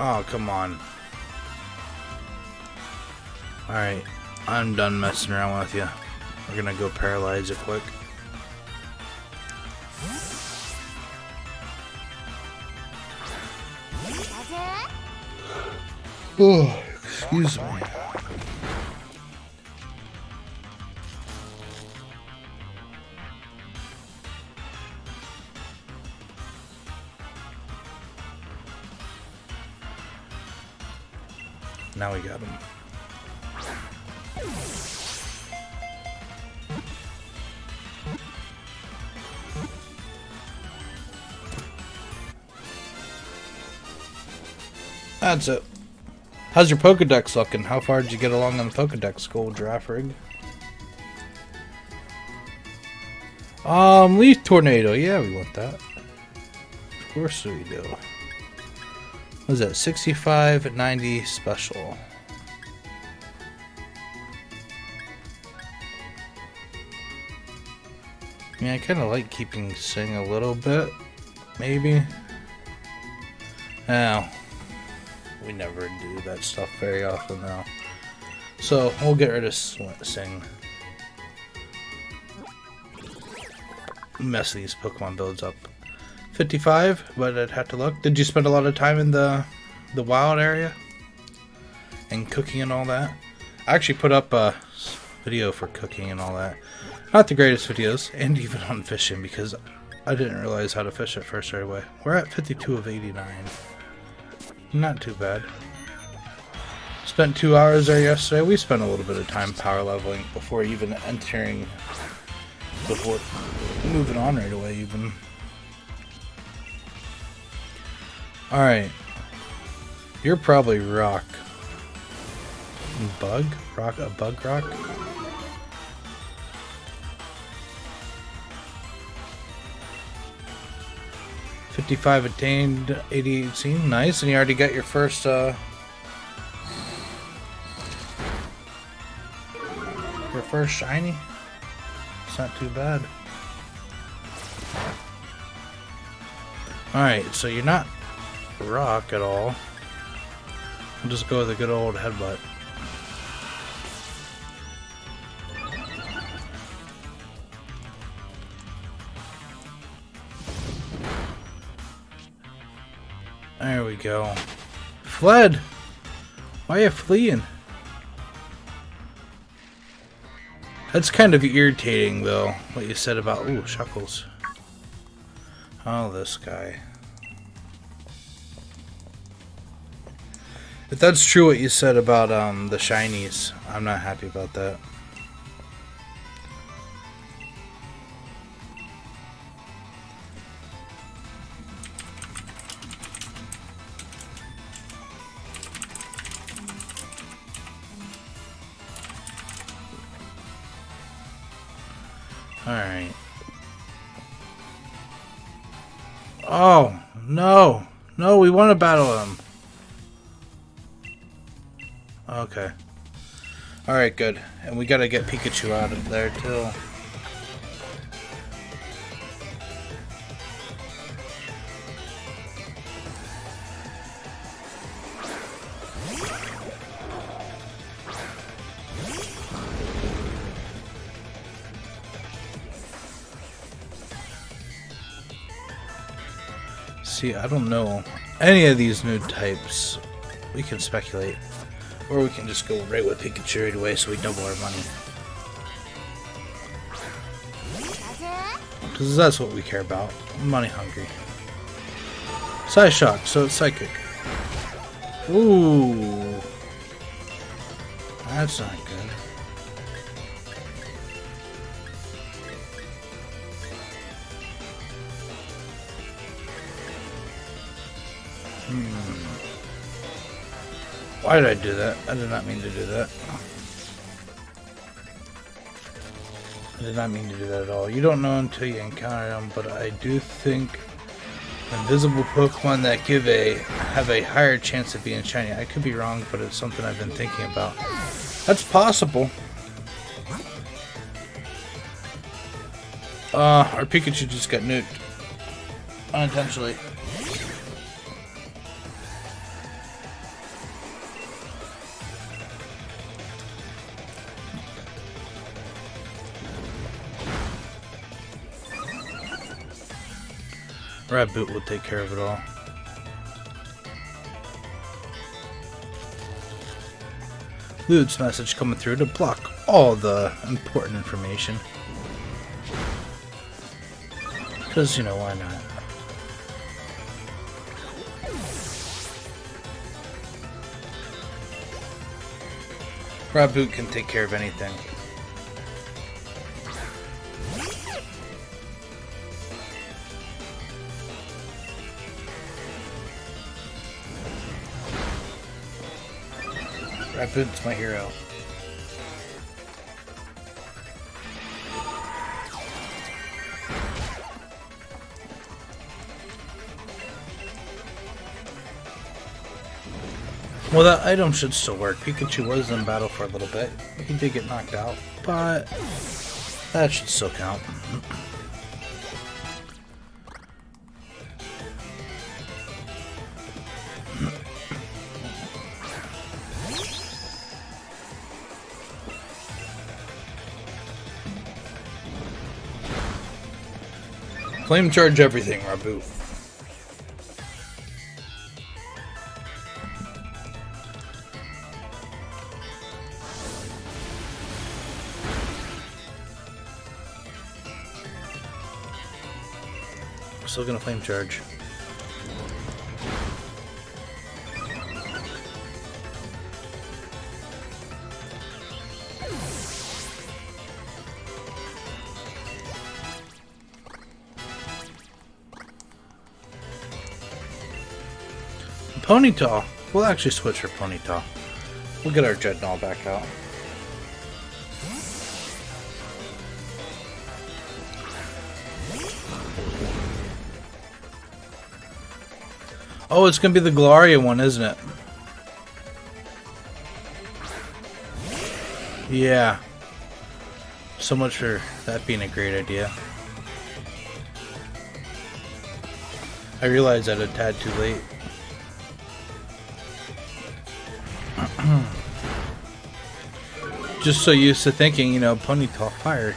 Oh, come on. Alright, I'm done messing around with you. We're gonna go paralyze it quick. Oh, excuse me. Now we got him. That's it. How's your Pokedex looking? How far did you get along on the Pokedex, Gold Giraffe Rig? Leaf Tornado. Yeah, we want that. Of course we do. What is that? 6590 special. I mean, I kind of like keeping Sing a little bit. Maybe. Oh. We never do that stuff very often now. So, we'll get rid of Sing. Mess these Pokemon builds up. 55, but I'd have to look. Did you spend a lot of time in the wild area? And cooking and all that? I actually put up a video for cooking and all that. Not the greatest videos, and even on fishing, because I didn't realize how to fish at first right away. We're at 52 of 89. Not too bad. Spent 2 hours there yesterday. We spent a little bit of time power leveling before even entering, before moving on right away even. Alright. You're probably rock. Bug? Rock? A bug rock? $55 attained, $88 seen. Nice, and you already got your first, your first shiny. It's not too bad. Alright, so you're not rock at all. I'll just go with a good old headbutt. There we go. Fled! Why are you fleeing? That's kind of irritating, though, what you said about... Ooh, Shuckles. Oh, this guy. If that's true what you said about the shinies, I'm not happy about that. Alright. Oh, no. No, we want to battle him. Okay. Alright, good. And we gotta get Pikachu out of there, too. See, I don't know any of these new types. We can speculate. Or we can just go right with Pikachu right away so we double our money. Because that's what we care about. Money hungry. Psyshock, so it's psychic. Ooh. That's not good. Why did I do that? I did not mean to do that. I did not mean to do that at all. You don't know until you encounter them, but I do think invisible Pokemon that have a higher chance of being shiny. I could be wrong, but it's something I've been thinking about. That's possible. Our Pikachu just got nuked. Unintentionally. Raboot will take care of it all. Lude's message coming through to block all the important information. Because, you know, why not? Raboot can take care of anything. Raboot's my hero. Well, that item should still work. Pikachu was in battle for a little bit. He did get knocked out, but that should still count. Flame charge everything, Raboot. Still gonna flame charge. Ponyta. We'll actually switch for Ponyta. We'll get our Dreadnought back out. Oh, it's going to be the Galarian one, isn't it? Yeah. So much for that being a great idea. I realized that a tad too late. Just so used to thinking, you know, Ponyta fire.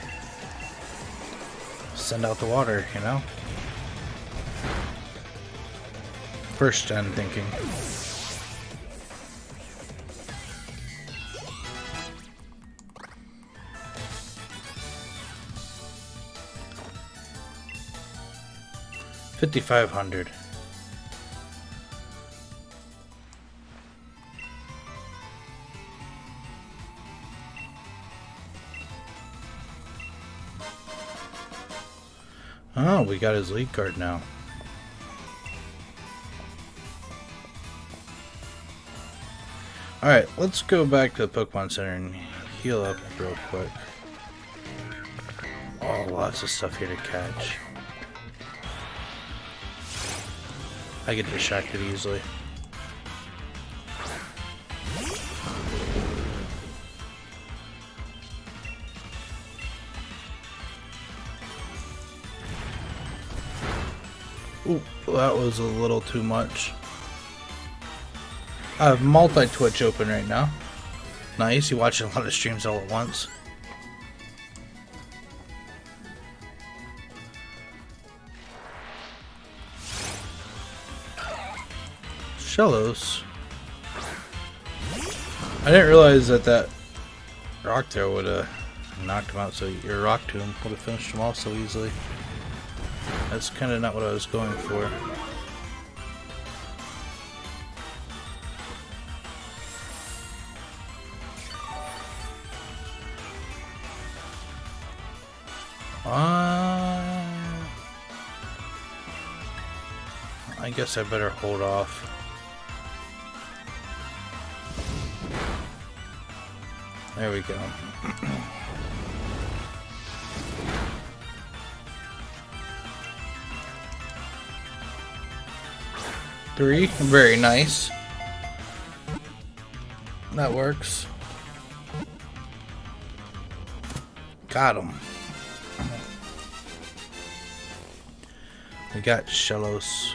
Send out the water, you know? First gen thinking. $5,500. Oh, we got his league card now. Alright, let's go back to the Pokemon Center and heal up real quick. Oh, lots of stuff here to catch. I get distracted easily. Ooh, that was a little too much. I have multi-Twitch open right now. Nice, you watch a lot of streams all at once. Shellos. I didn't realize that rock there would have knocked him out, so your rock tomb would have finished him off so easily. That's kind of not what I was going for. I guess I better hold off. There we go. Three. Very nice. That works. Got him. We got Shellos.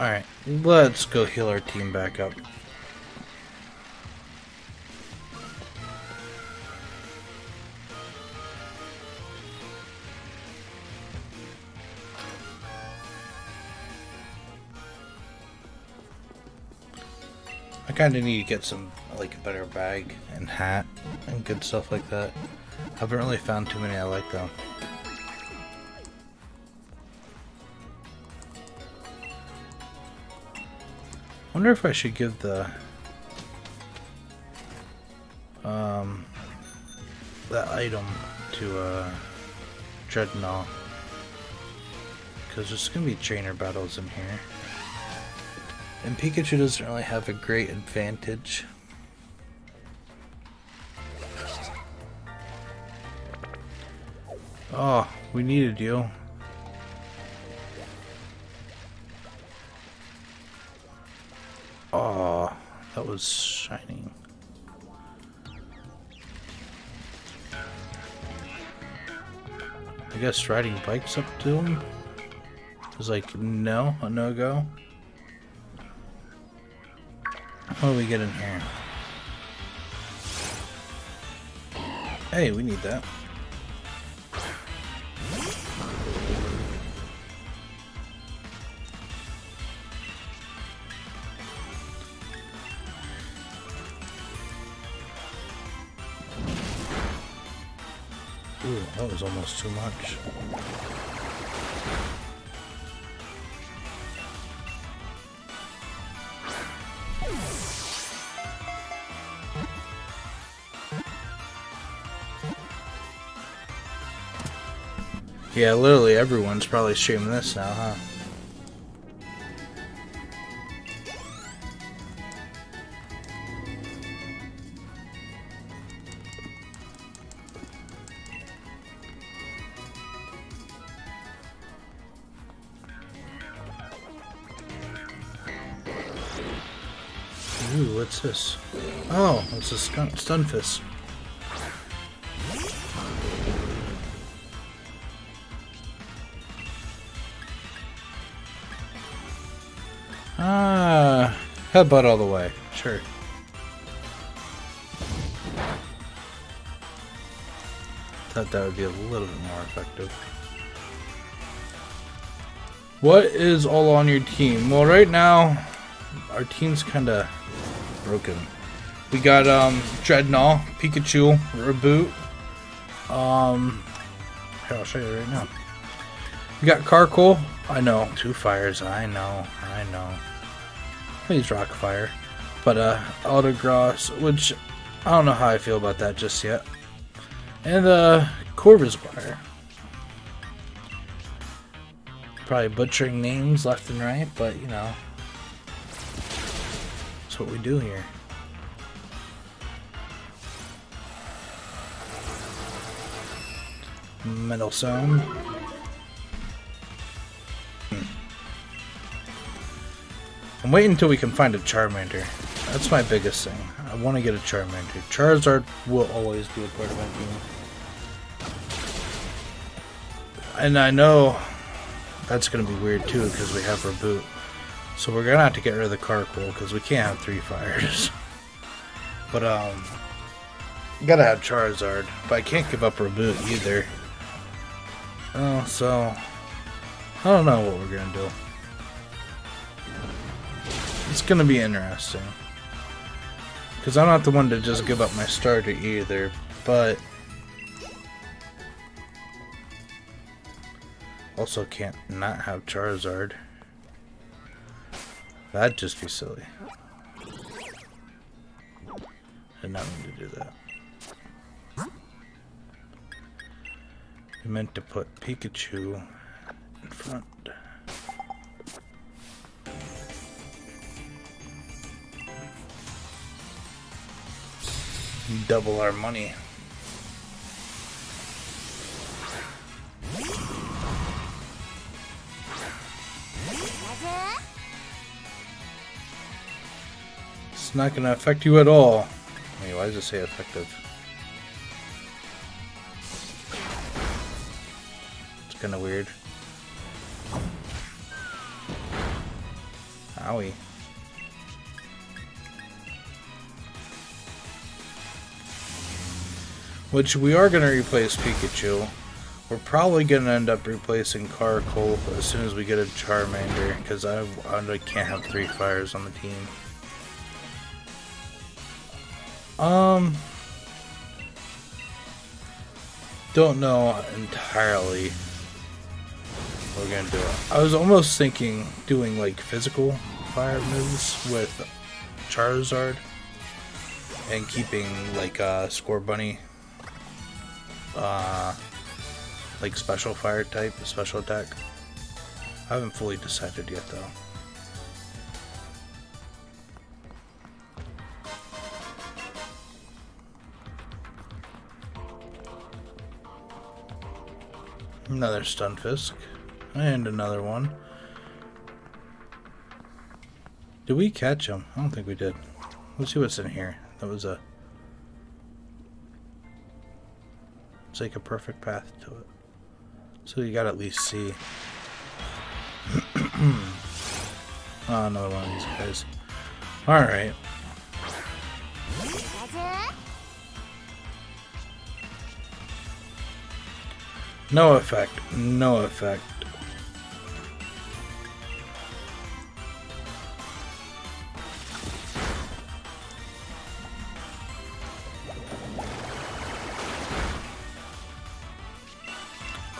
Alright, let's go heal our team back up. I kinda need to get some, like, a better bag and hat and good stuff like that. I haven't really found too many I like though. I wonder if I should give the that item to Dreadnought, because there's gonna be trainer battles in here, and Pikachu doesn't really have a great advantage. Oh, we needed you. Oh, that was shining. I guess riding bikes up to him was like a no-go. What do we get in here? Hey, we need that. Ooh, that was almost too much. Yeah, literally everyone's probably streaming this now, huh? Ooh, what's this? Oh, it's a Stunfisk. Headbutt all the way, sure. Thought that would be a little bit more effective. What is all on your team? Well, right now, our team's kinda broken. We got Dreadnought, Pikachu, Raboot. Here, I'll show you right now. We got Carkol. I know, 2 fires. I know. He's rock fire, but Autogross, which I don't know how I feel about that just yet, and Corvis fire. Probably butchering names left and right, but you know, that's what we do here. Metalson. I'm waiting until we can find a Charmander. That's my biggest thing. I want to get a Charmander. Charizard will always be a part of my team. And I know that's going to be weird too because we have Raboot. So we're going to have to get rid of the Carkol because we can't have 3 fires. But, gotta have Charizard. But I can't give up Raboot either. Oh, so I don't know what we're going to do. It's gonna be interesting because I'm not the one to just give up my starter either, but also can't not have Charizard. That'd just be silly. I did not mean to do that. I meant to put Pikachu in front. Double our money. It's not going to affect you at all. Wait, why does it say effective? It's kind of weird. Owie. Which we are going to replace Pikachu. We're probably going to end up replacing Carkol as soon as we get a Charmander, because I can't have 3 fires on the team. Don't know entirely what we're going to do. I was almost thinking doing like physical fire moves with Charizard and keeping like Score Bunny. Like special fire type, special attack. I haven't fully decided yet though. Another Stunfisk. And another one. Did we catch him? I don't think we did. Let's see what's in here. That was a like a perfect path to it, so you gotta at least see. Oh, another one of these guys. All right. No effect. No effect.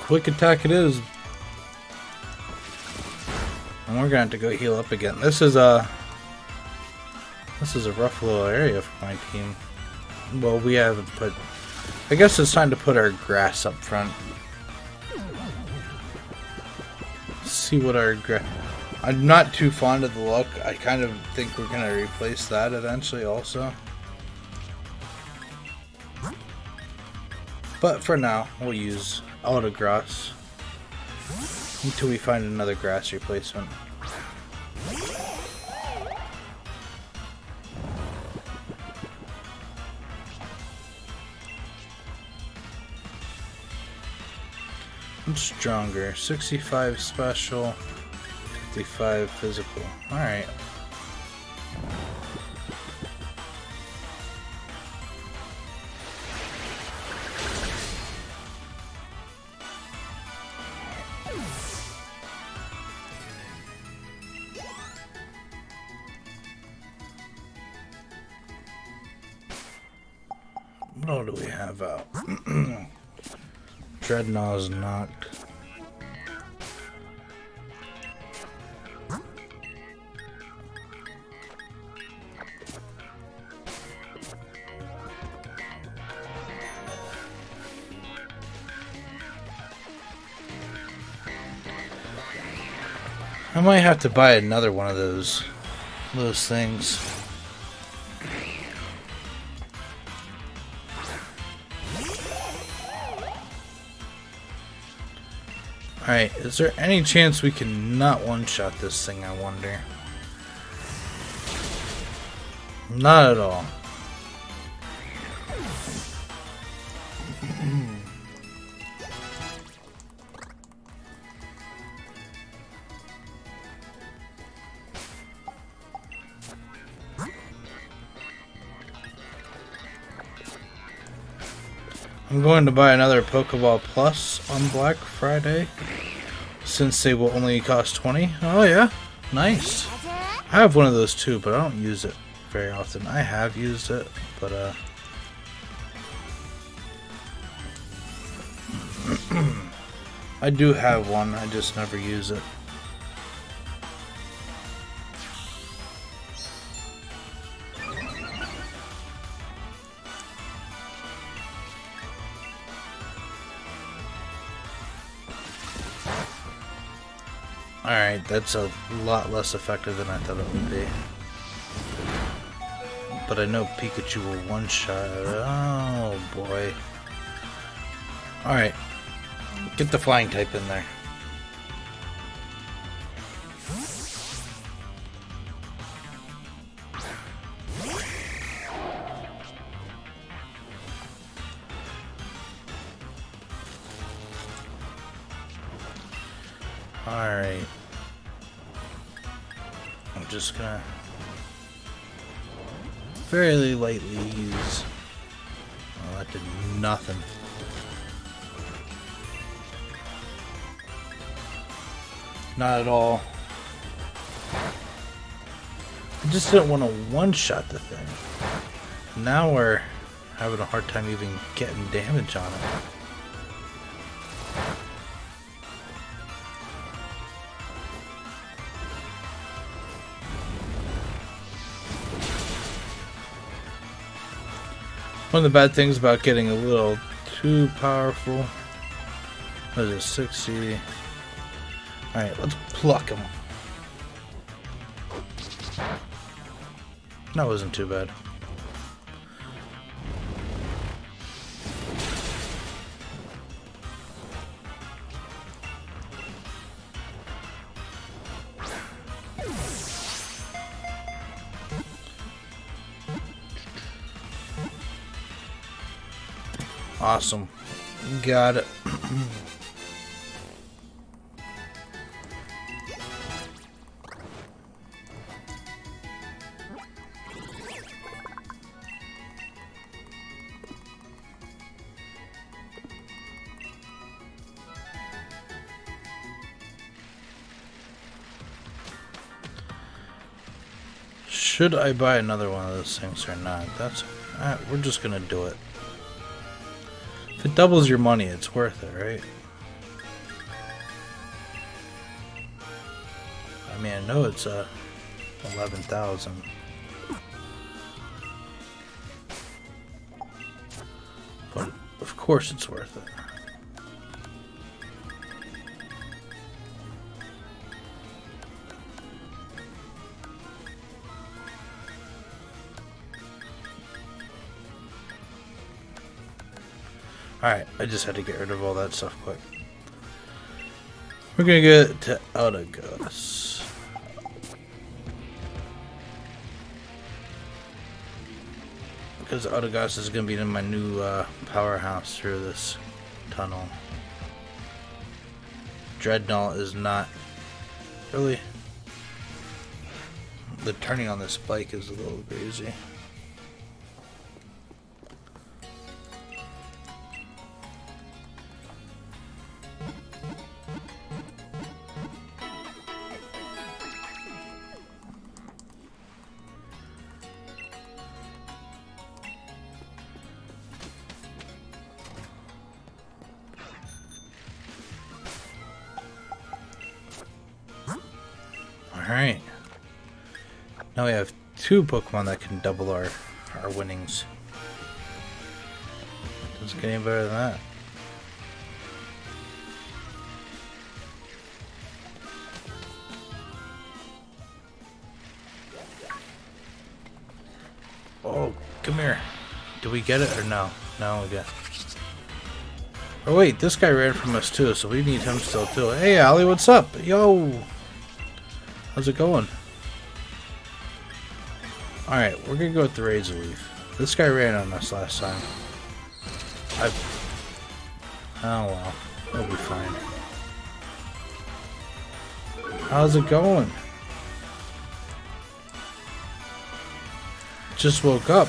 Quick attack it is. And we're gonna have to go heal up again. This is a rough little area for my team. Well, we haven't put, I guess it's time to put our grass up front. see what our... I'm not too fond of the look. I kind of think we're going to replace that eventually also. But for now, we'll use Autogross until we find another grass replacement. I'm stronger. 65 special, 55 physical. Alright. What do we have out? Dreadnought is not. I might have to buy another one of those things. Alright, is there any chance we can not one-shot this thing, I wonder? Not at all. I'm going to buy another Pokeball Plus on Black Friday, since they will only cost 20. Oh yeah, nice. I have one of those too, but I don't use it very often. I have used it, but I do have one, I just never use it. Alright, that's a lot less effective than I thought it would be. But I know Pikachu will one-shot. Oh boy. Alright, get the flying type in there. Alright. I'm just gonna fairly lightly use. Oh, that did nothing. Not at all. I just didn't want to one-shot the thing. Now we're having a hard time even getting damage on it. One of the bad things about getting a little too powerful. What is it, 60? Alright, let's pluck him. That wasn't too bad. Awesome. Got it. Should I buy another one of those things or not? That's we're just gonna do it. If it doubles your money, it's worth it, right? I mean, I know it's 11,000. But of course it's worth it. Alright, I just had to get rid of all that stuff quick. We're gonna get to Autogross. Because Autogross is gonna be in my new powerhouse through this tunnel. Dreadnought is not really. The turning on this bike is a little crazy. Alright, now we have two Pokemon that can double our winnings. Doesn't get any better than that. Oh, come here. Do we get it or no? No, we got it. Oh wait, this guy ran from us too, so we need him still too. Hey Ollie, what's up? Yo! How's it going? Alright, we're gonna go with the Razor Leaf. This guy ran on us last time. Oh well. We'll be fine. How's it going? Just woke up.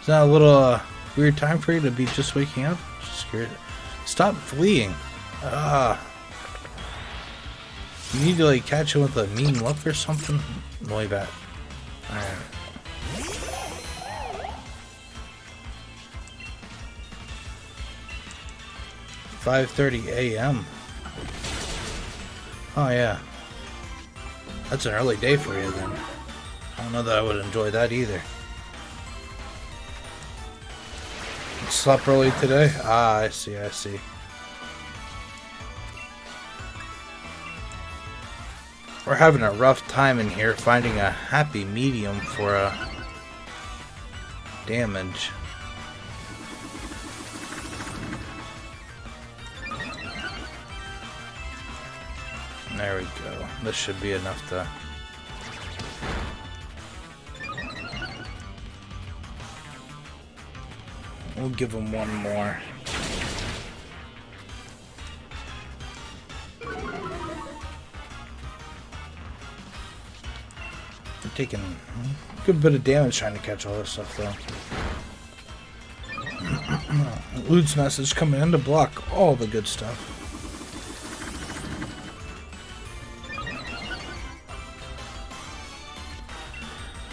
Is that a little weird time for you to be just waking up? Just scared. Stop fleeing. Ah. You need to like catch him with a mean look or something? Annoy that. Alright. It's 5:30 AM. Oh yeah. That's an early day for you then. I don't know that I would enjoy that either. Slept early today? Ah, I see, I see. We're having a rough time in here finding a happy medium for damage. There we go. This should be enough to... We'll give him one more. Taking a good bit of damage trying to catch all this stuff though. Lude's message coming in to block all the good stuff.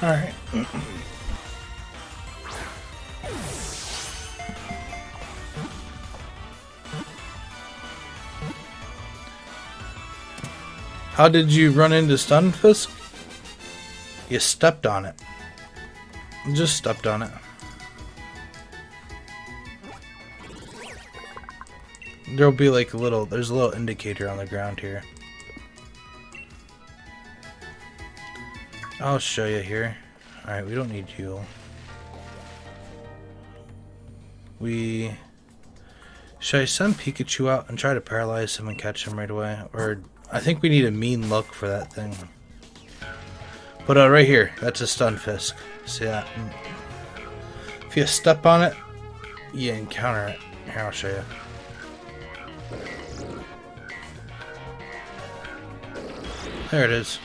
Alright. How did you run into Stunfisk? You stepped on it. Just stepped on it. There'll be like a little, there's a little indicator on the ground here. I'll show you here. Alright, we don't need you. Should I send Pikachu out and try to paralyze him and catch him right away? Or, I think we need a mean look for that thing. But right here, that's a Stunfisk. See that? If you step on it, you encounter it. Here, I'll show you. There it is.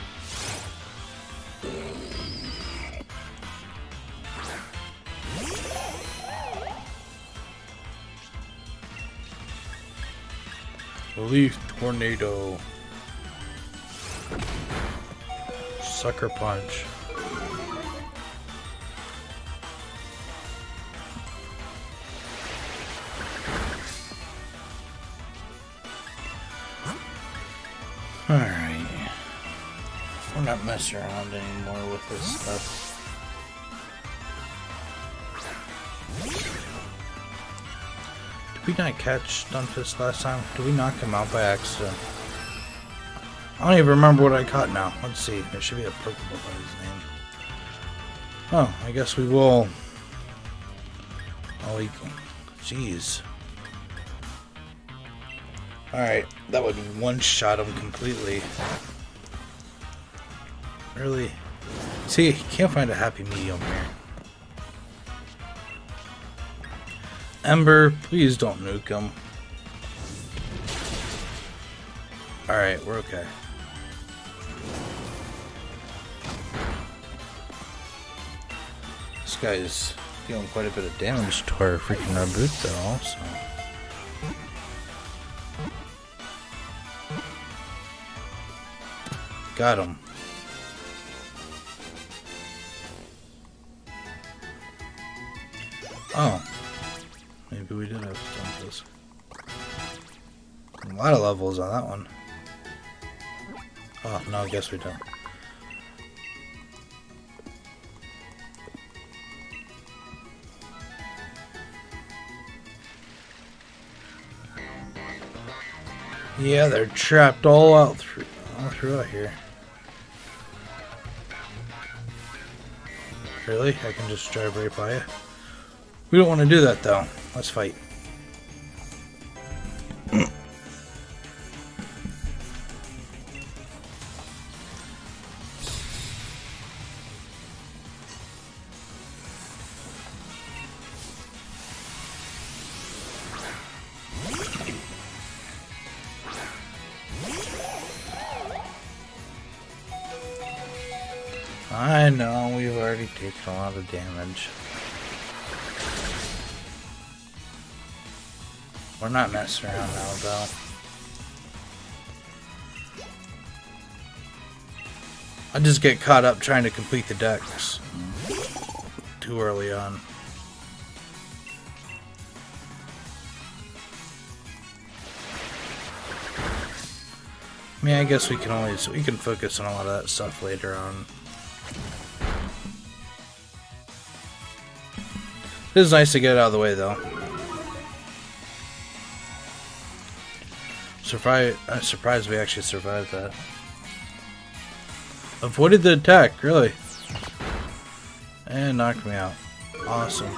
Leaf Tornado. Sucker Punch. Alright. We're not messing around anymore with this stuff. Did we not catch Stunfisk last time? Did we knock him out by accident? I don't even remember what I caught now. Let's see. There should be a Pokemon by his name. Oh, I guess we will. Oh, jeez. Alright, that would one-shot him completely. Really? See, he can't find a happy medium here. Ember, please don't nuke him. Alright, we're okay. This guy is dealing quite a bit of damage to our freaking Raboot though, also. Got him. Oh. Maybe we did have Stunfisk. A lot of levels on that one. Oh, no, I guess we don't. Yeah, they're trapped all throughout here. Really? I can just drive right by it? We don't want to do that, though. Let's fight. I know, we've already taken a lot of damage. We're not messing around now, though. I just get caught up trying to complete the decks too early on. I mean, I guess we can focus on a lot of that stuff later on. It is nice to get it out of the way, though. I'm surprised we actually survived that. Avoided the attack, really. And knocked me out. Awesome.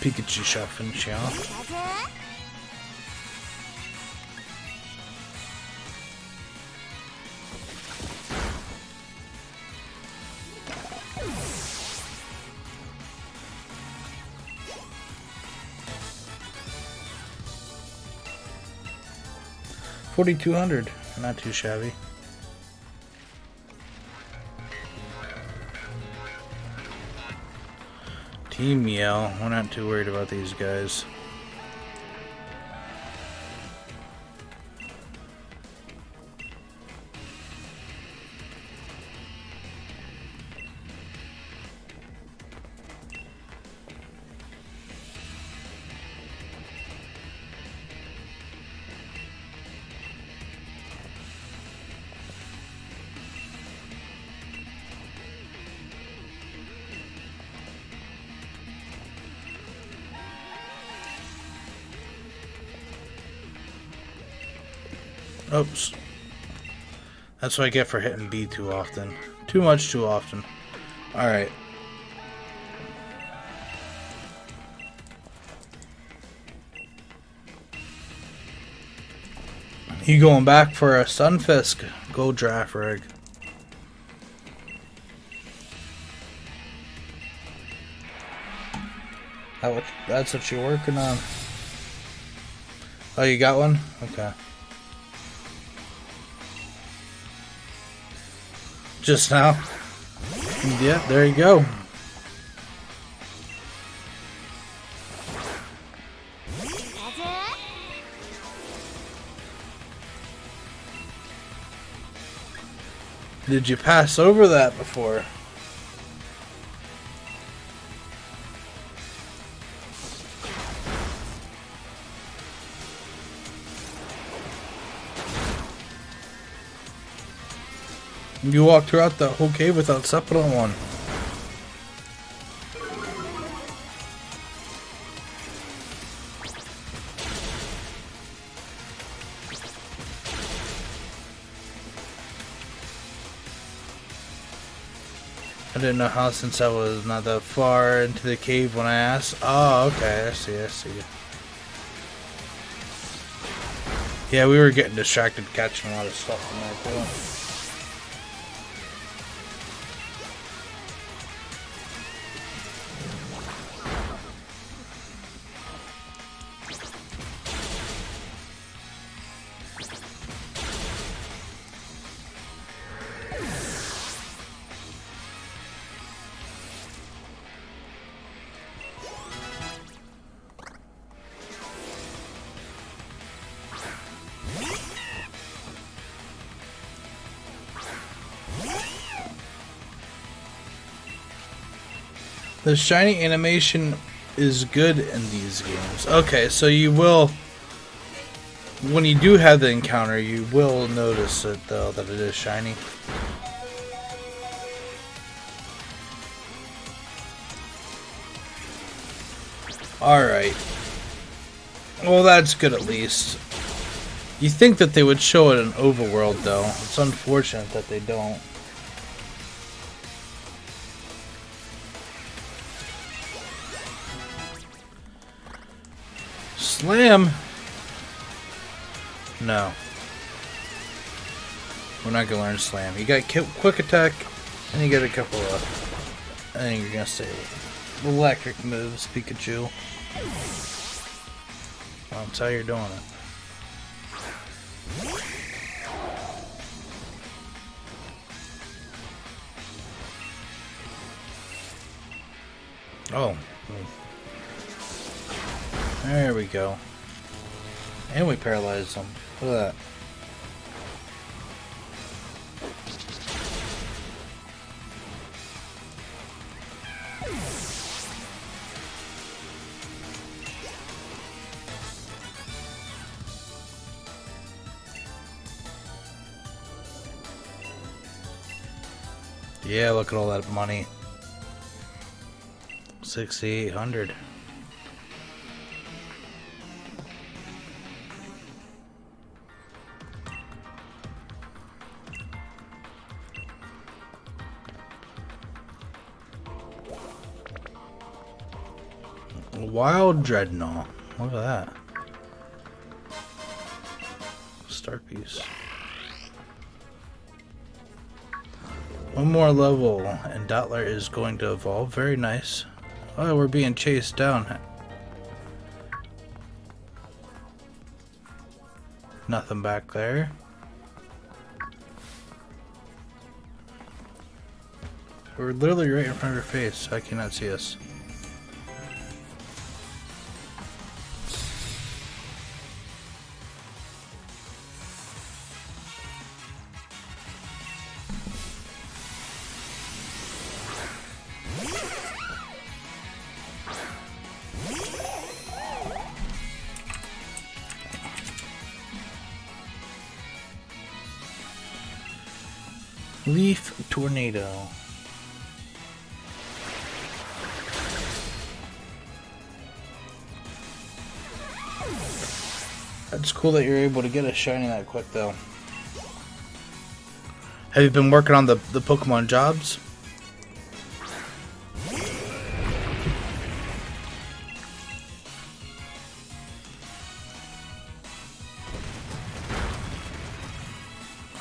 Pikachu shot finish off. $4,200, not too shabby. Team Yell, we're not too worried about these guys. Oops. That's what I get for hitting B too often. Too much too often. Alright. You going back for a Stunfisk? Go draft rig. That's what you're working on. Oh, you got one? Okay. Just now. Yeah, there you go. Did you pass over that before? You walked throughout the whole cave without stepping on one. don't know how, since I was not that far into the cave when I asked. Oh, okay, I see. Yeah, we were getting distracted catching a lot of stuff in there too. The shiny animation is good in these games. Okay, so you will, when you do have the encounter, you will notice it though, that it is shiny. Alright. Well, that's good at least. You think that they would show it in Overworld though. It's unfortunate that they don't. Slam? No. We're not gonna learn slam. You got quick attack, and you get a couple of, I think you're gonna say electric moves, Pikachu. That's how you're doing it. Oh. There we go. And we paralyzed them. Look at that. Yeah, look at all that money. 6,800. Wild Dreadnought. Look at that. Star piece. One more level and Dottler is going to evolve. Very nice. Oh, we're being chased down. Nothing back there. We're literally right in front of our face. I cannot see us. Leaf tornado. That's cool that you're able to get a shiny that quick though. Have you been working on the Pokemon jobs?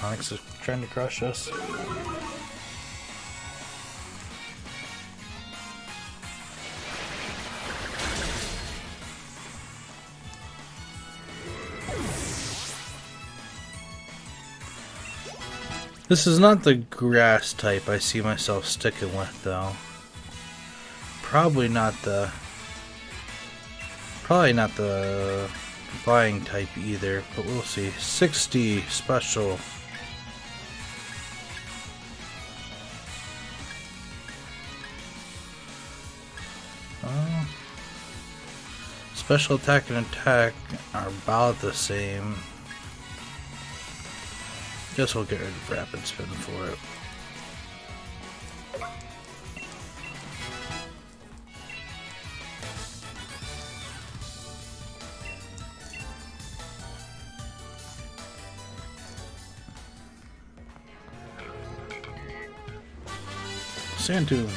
Onyx is trying to crush us. This is not the grass type I see myself sticking with though. Probably not the flying type either, but we'll see. 60 special. Special attack and attack are about the same. Guess we'll get rid of rapid spin for it. Sand Tomb.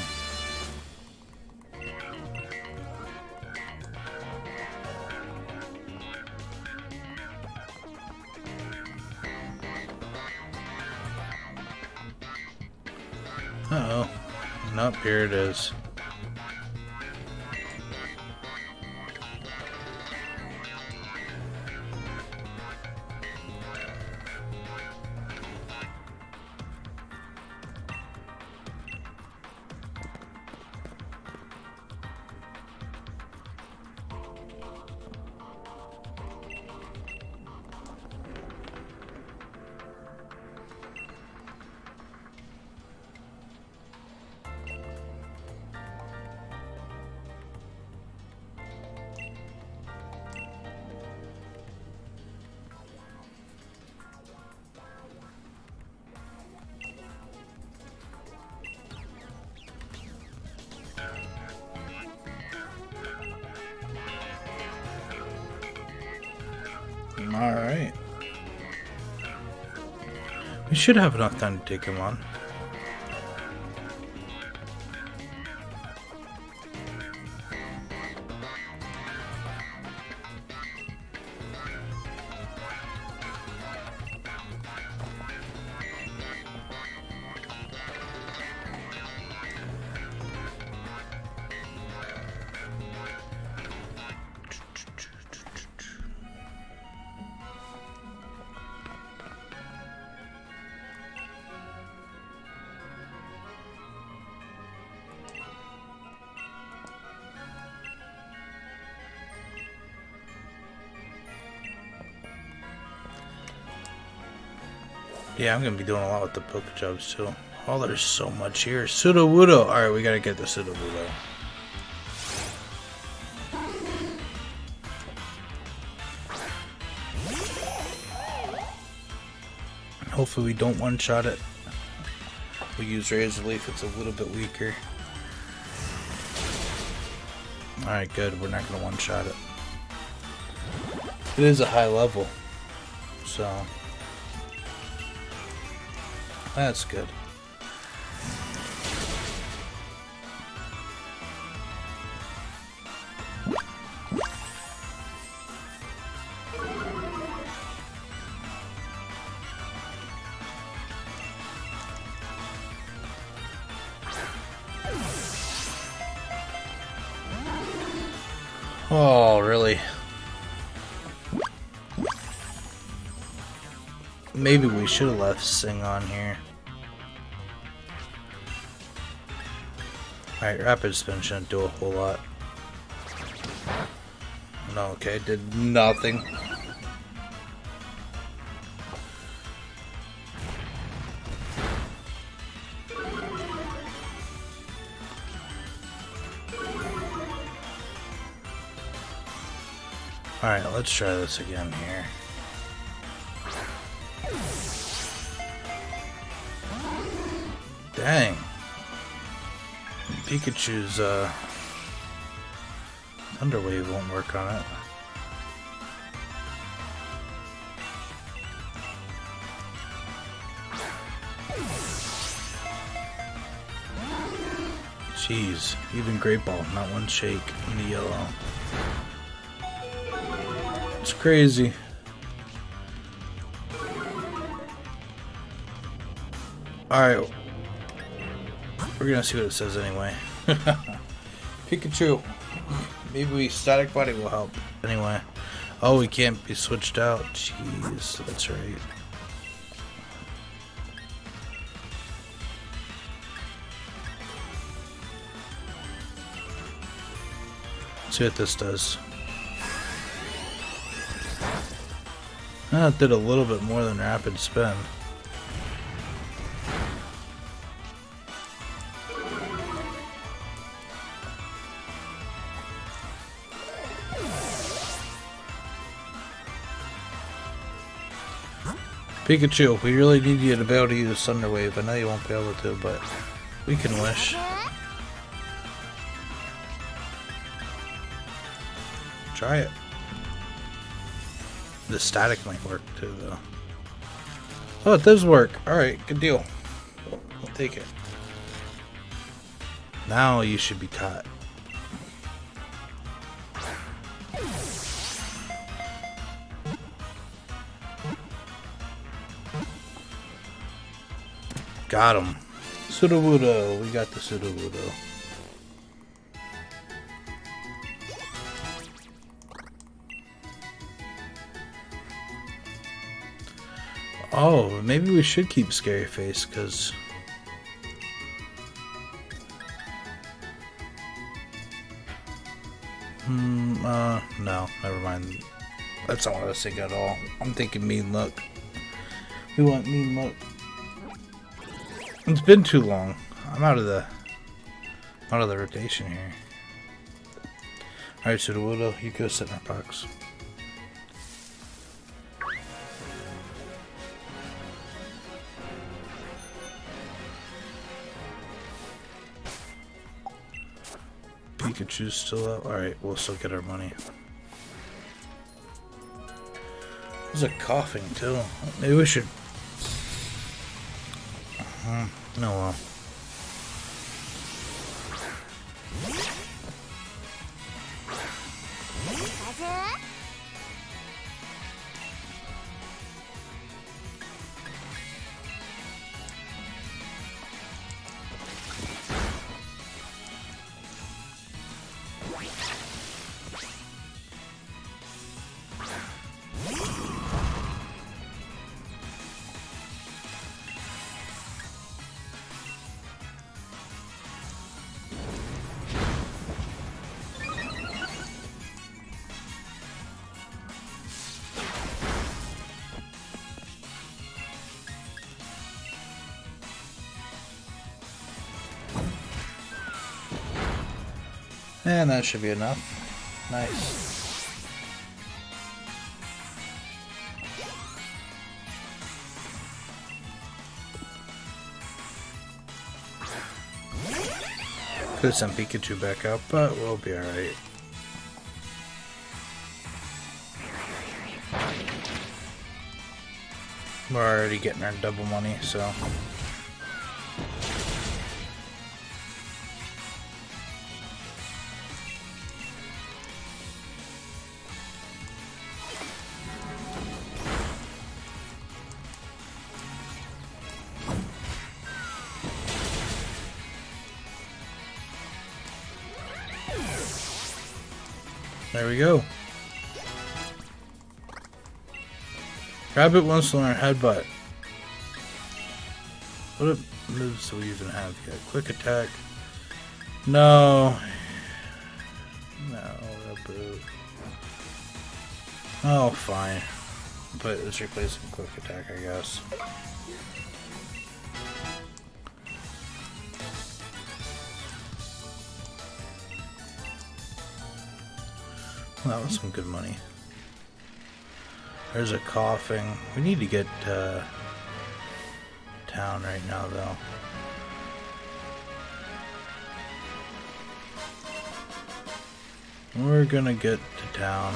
Uh-oh. Nope, here it is. Alright. We should have enough time to take him on. Yeah, I'm gonna be doing a lot with the Pokejobs too. Oh, there's so much here. Sudowoodo! Alright, we gotta get the Sudowoodo. Hopefully we don't one-shot it. We use Razor Leaf, it's a little bit weaker. Alright, good, we're not gonna one-shot it. It is a high level, so... that's good. Oh, really? Maybe we should have left Sing on here. Alright, Rapid Spin shouldn't do a whole lot. No, okay, it did nothing. Alright, let's try this again here. Dang. Pikachu's Thunder Wave won't work on it. Jeez, even Great Ball, not one shake in the yellow. It's crazy. Alright. We're gonna see what it says anyway. Pikachu. Maybe we Static Body will help. Anyway. Oh, we can't be switched out. Jeez, that's right. Let's see what this does. That did a little bit more than Rapid Spin. Pikachu, we really need you to be able to use Thunder Wave. I know you won't be able to, but we can wish. Try it. The static might work too, though. Oh, it does work. Alright, good deal. We'll take it. Now you should be caught. Got him. Sudowoodo. We got the Sudowoodo. Oh, maybe we should keep Scary Face, because... no, never mind. That's not what I was thinking at all. I'm thinking Mean Look. We want Mean Look. It's been too long. I'm out of the rotation here. Alright, Sudowoodo, you go sit in our box. Pikachu's still up. Alright, we'll still get our money. There's a coughing too. Maybe we should. No, well. And that should be enough. Nice. Could send Pikachu back up, but we'll be alright. We're already getting our double money, so... There we go. Rabbit wants to learn Headbutt. What moves do we even have yet? Quick Attack. No. No, Raboot. Oh, fine. But let's replace with Quick Attack, I guess. That was some good money. There's a coughing. We need to get town right now, though. We're gonna get to town.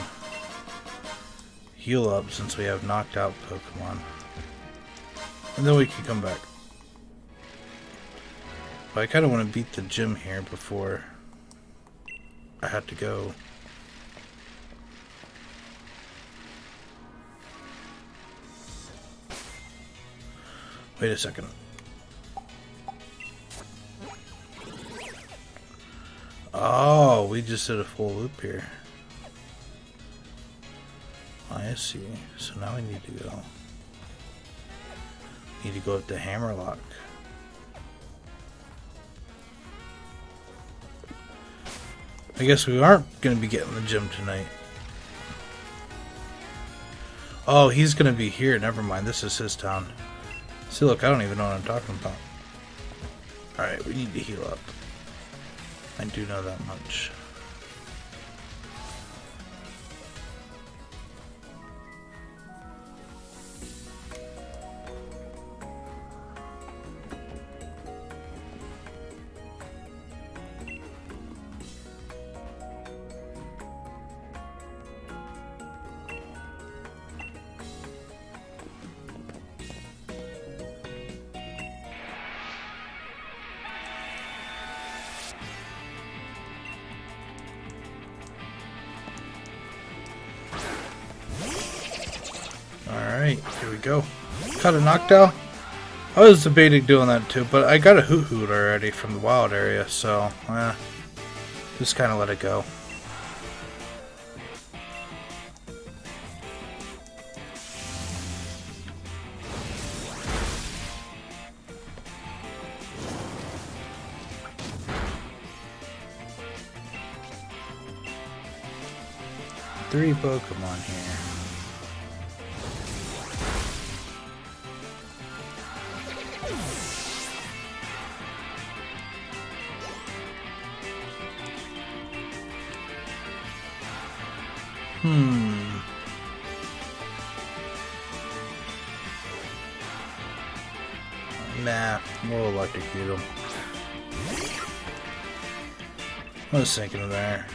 Heal up since we have knocked out Pokemon. And then we can come back. But I kind of want to beat the gym here before I had to go. Wait a second. Oh, we just did a full loop here. I see. So now we need to go. Need to go up to Hammerlock. I guess we aren't going to be getting the gym tonight. Oh, he's going to be here. Never mind. This is his town. See, look, I don't even know what I'm talking about. Alright, we need to heal up. I do know that much. Alright, here we go. Caught a Noctowl. I was debating doing that too, but I got a Hoot Hoot already from the wild area, so, just kind of let it go. Three Pokemon here. Nah, we'll electrocute him. I was thinking of there.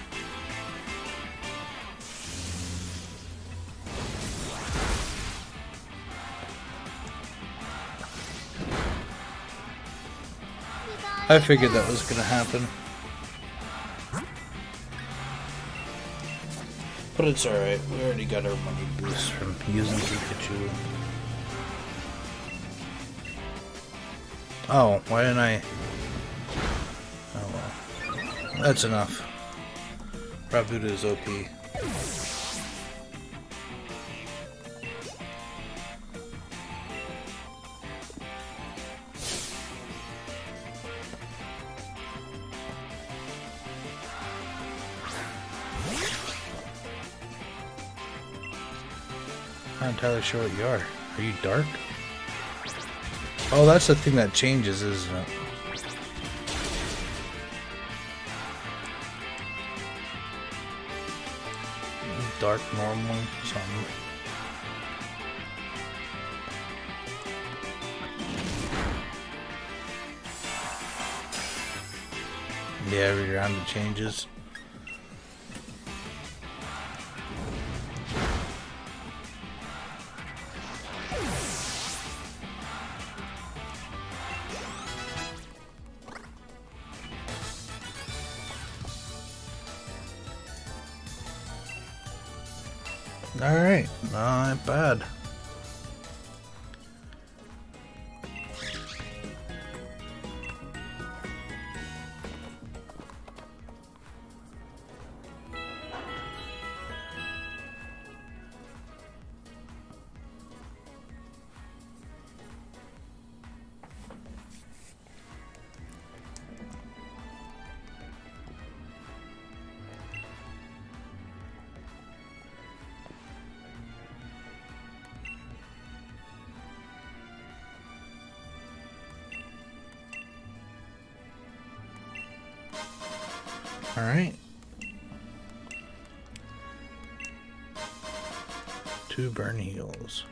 I figured that was gonna happen. But it's alright, we already got our money boost from using Pikachu. Oh, why didn't I? Oh well. That's enough. Raboot is OP. I'm not entirely sure what you are. Are you dark? Oh, that's the thing that changes, isn't it? Dark, normal, something. Yeah, every round it changes. Alright, not bad. All right. Two burn heals.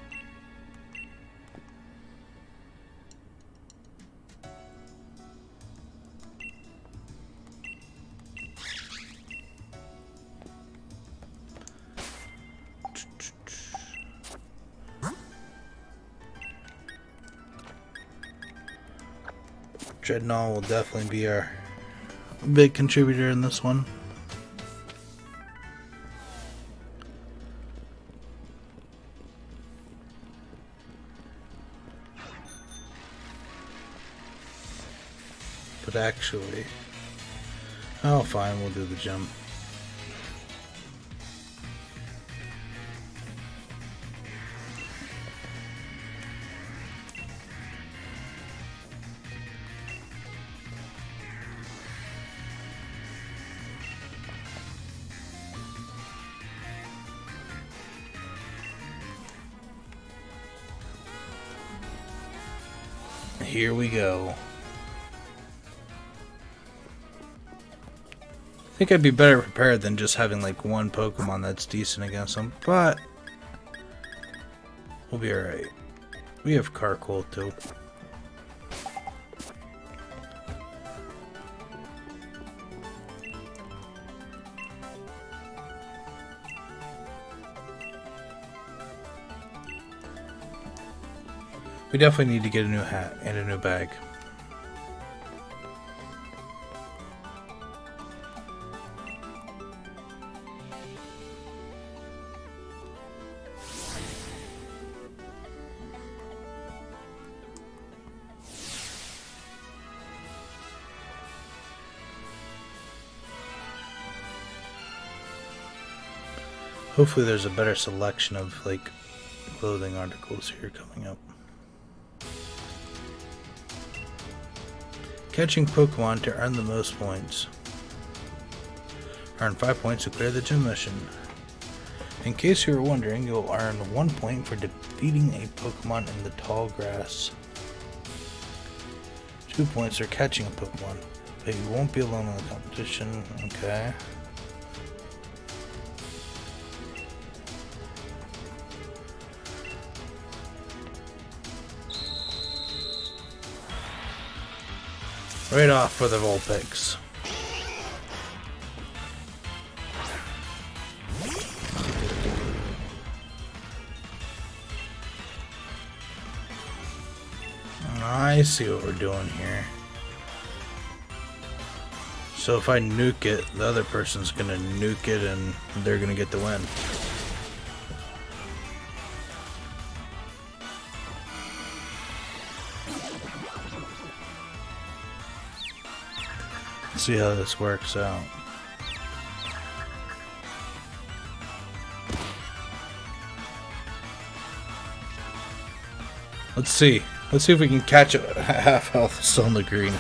Dreadnought will definitely be our big contributor in this one. But actually, oh fine, we'll do the gym. Here we go. I think I'd be better prepared than just having like one Pokemon that's decent against them, but we'll be alright. We have Carkol too. We definitely need to get a new hat and a new bag. Hopefully there's a better selection of, like, clothing articles here coming up. Catching Pokemon to earn the most points. Earn 5 points to clear the gym mission. In case you were wondering, you'll earn 1 point for defeating a Pokemon in the tall grass. 2 points for catching a Pokemon, but you won't be alone in the competition. Okay. Right off for the Vulpix. I see what we're doing here. So if I nuke it, the other person's gonna nuke it and they're gonna get the win. See how this works out. Let's see. Let's see if we can catch it at half health, still in the green.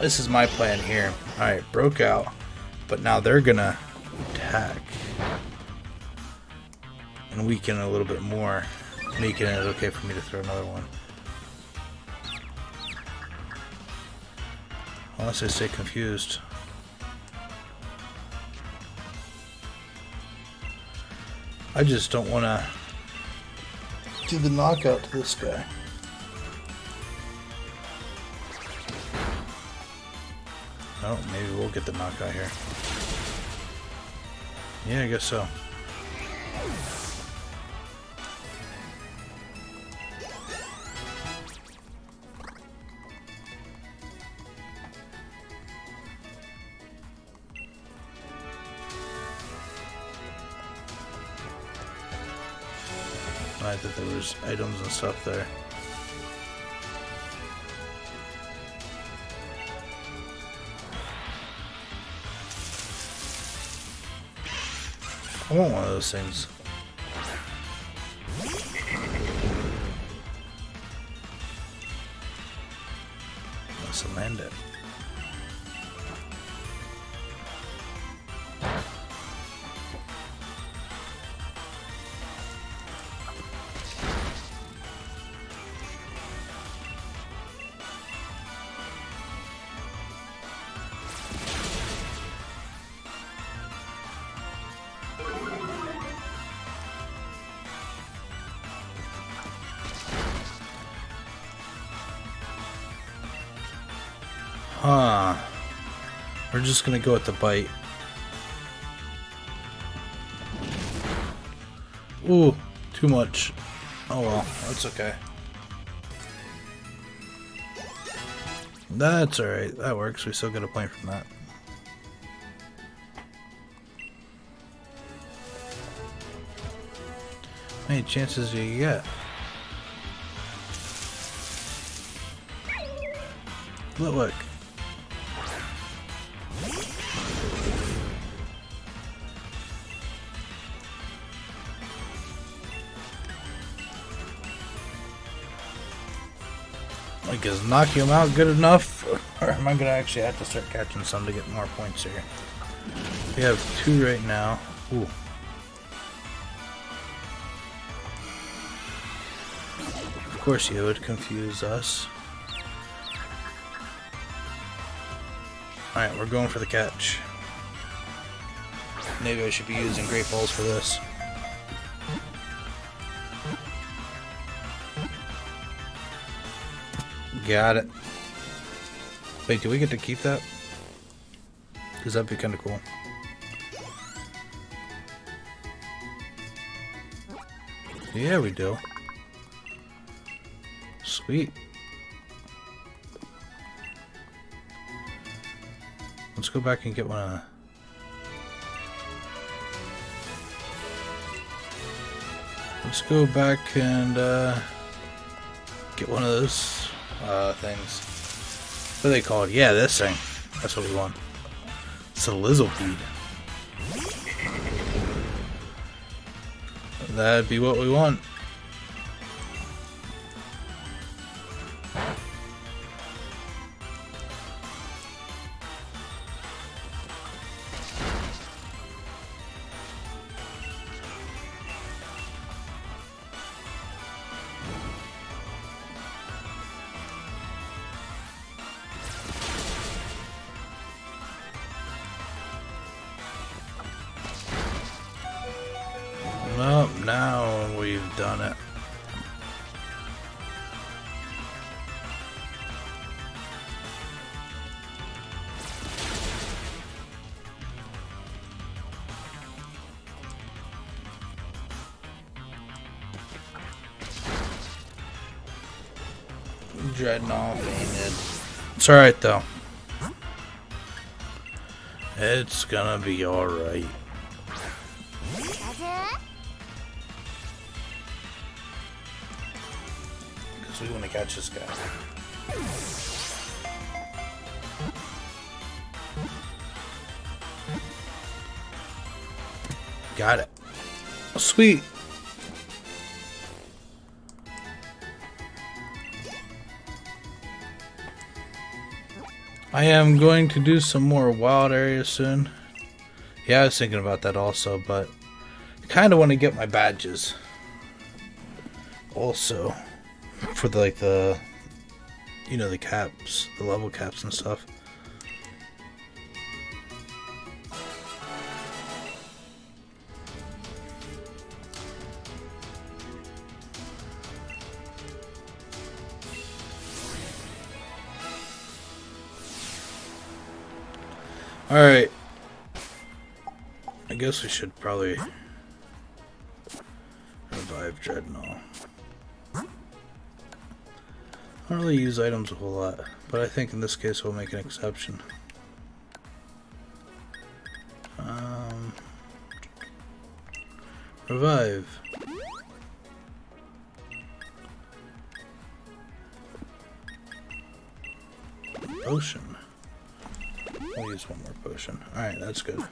This is my plan here. Alright, broke out. But now they're gonna attack. And weaken a little bit more, making it okay for me to throw another one. Unless I stay confused. I just don't want to do the knockout to this guy. Oh, maybe we'll get the knockout here. Yeah, I guess so. That there was items and stuff there. I want one of those things. Let's land it. Huh. We're just gonna go with the bite. Ooh, too much. Oh well, that's okay. That's alright, that works. We still get a point from that. How many chances do you get? Look. Like, is knocking him out good enough? Or am I gonna actually have to start catching some to get more points here? We have 2 right now. Ooh. Of course he would confuse us. Alright, we're going for the catch. Maybe I should be using Great Balls for this. Got it. Wait, do we get to keep that? Because that'd be kind of cool. Yeah, we do. Sweet. Let's go back and get one of them. Let's go back and get one of those. Things. What are they called? Yeah, this thing. That's what we want. It's a Lizzle Bead. That'd be what we want. Well, now we've done it. Dreadnought fainted. It's alright though. It's gonna be alright. We want to catch this guy. Got it. Oh, sweet. I am going to do some more wild areas soon. Yeah, I was thinking about that also, but I kind of want to get my badges also. For the, like the, you know, the caps, the level caps and stuff. All right, I guess we should probably revive Dreadnought. I don't really use items a whole lot, but I think in this case we'll make an exception. Revive. Potion. I'll use one more potion. Alright, that's good.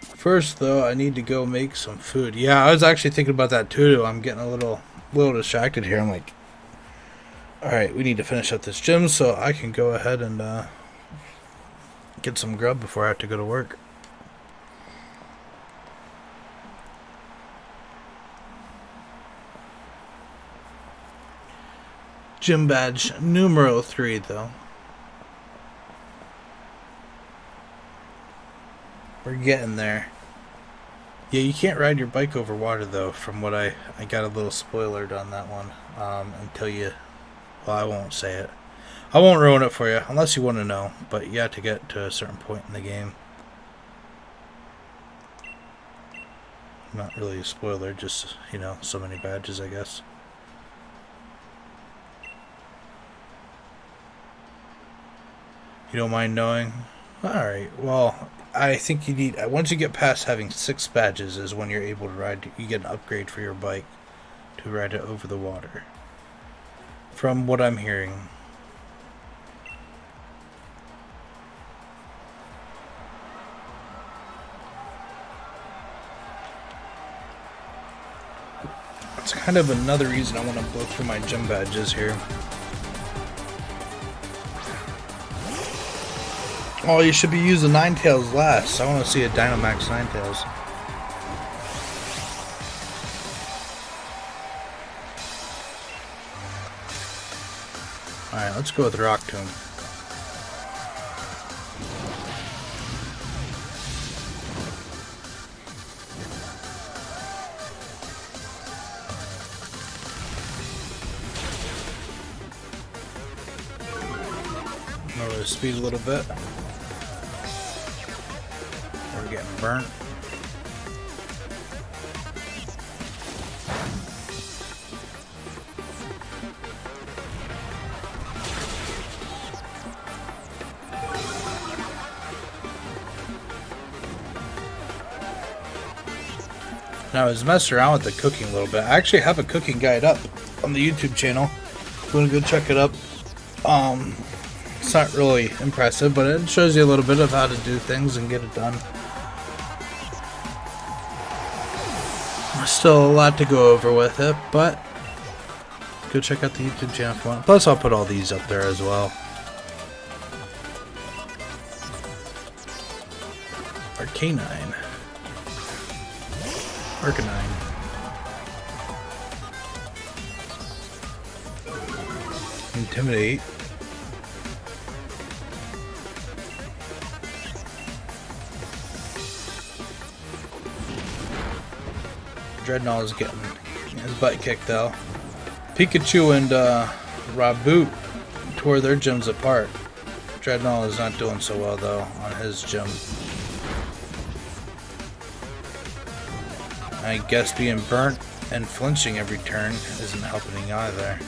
First though, I need to go make some food. Yeah, I was actually thinking about that too. I'm getting a little distracted here. I'm like, alright, we need to finish up this gym so I can go ahead and get some grub before I have to go to work. Gym badge numero 3 though. We're getting there. Yeah, you can't ride your bike over water though, from what I got a little spoilered on that one, until you... Well, I won't say it. I won't ruin it for you, unless you want to know. But you have to get to a certain point in the game. Not really a spoiler, just, you know, so many badges, I guess. You don't mind knowing? Alright, well, I think you need... Once you get past having 6 badges is when you're able to ride... You get an upgrade for your bike to ride it over the water. From what I'm hearing. It's kind of another reason I want to go through my gym badges here. Oh, you should be using Ninetales last. I want to see a Dynamax Ninetales. Alright, let's go with Rock Tomb. Lower the speed a little bit. We're getting burnt. Now I was messing around with the cooking a little bit. I actually have a cooking guide up on the YouTube channel. If you want to go check it up. It's not really impressive, but it shows you a little bit of how to do things and get it done. Still a lot to go over with it, but go check out the YouTube channel if you want. Plus, I'll put all these up there as well. Arcanine. Arcanine. Intimidate. Dreadnought is getting his butt kicked though. Pikachu and Raboot tore their gyms apart. Dreadnought is not doing so well though on his gym. I guess being burnt and flinching every turn isn't helping either.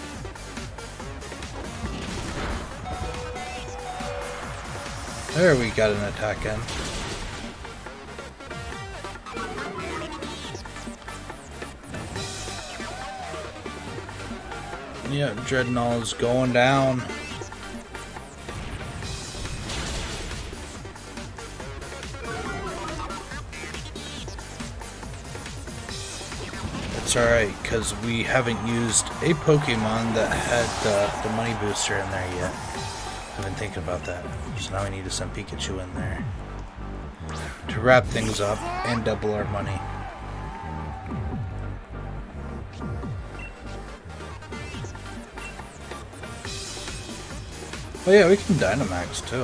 There we got an attack in. Yep, Dreadnought is going down. That's alright, because we haven't used a Pokemon that had the money booster in there yet. I've been thinking about that. So now we need to send Pikachu in there to wrap things up and double our money. Oh yeah, we can Dynamax too.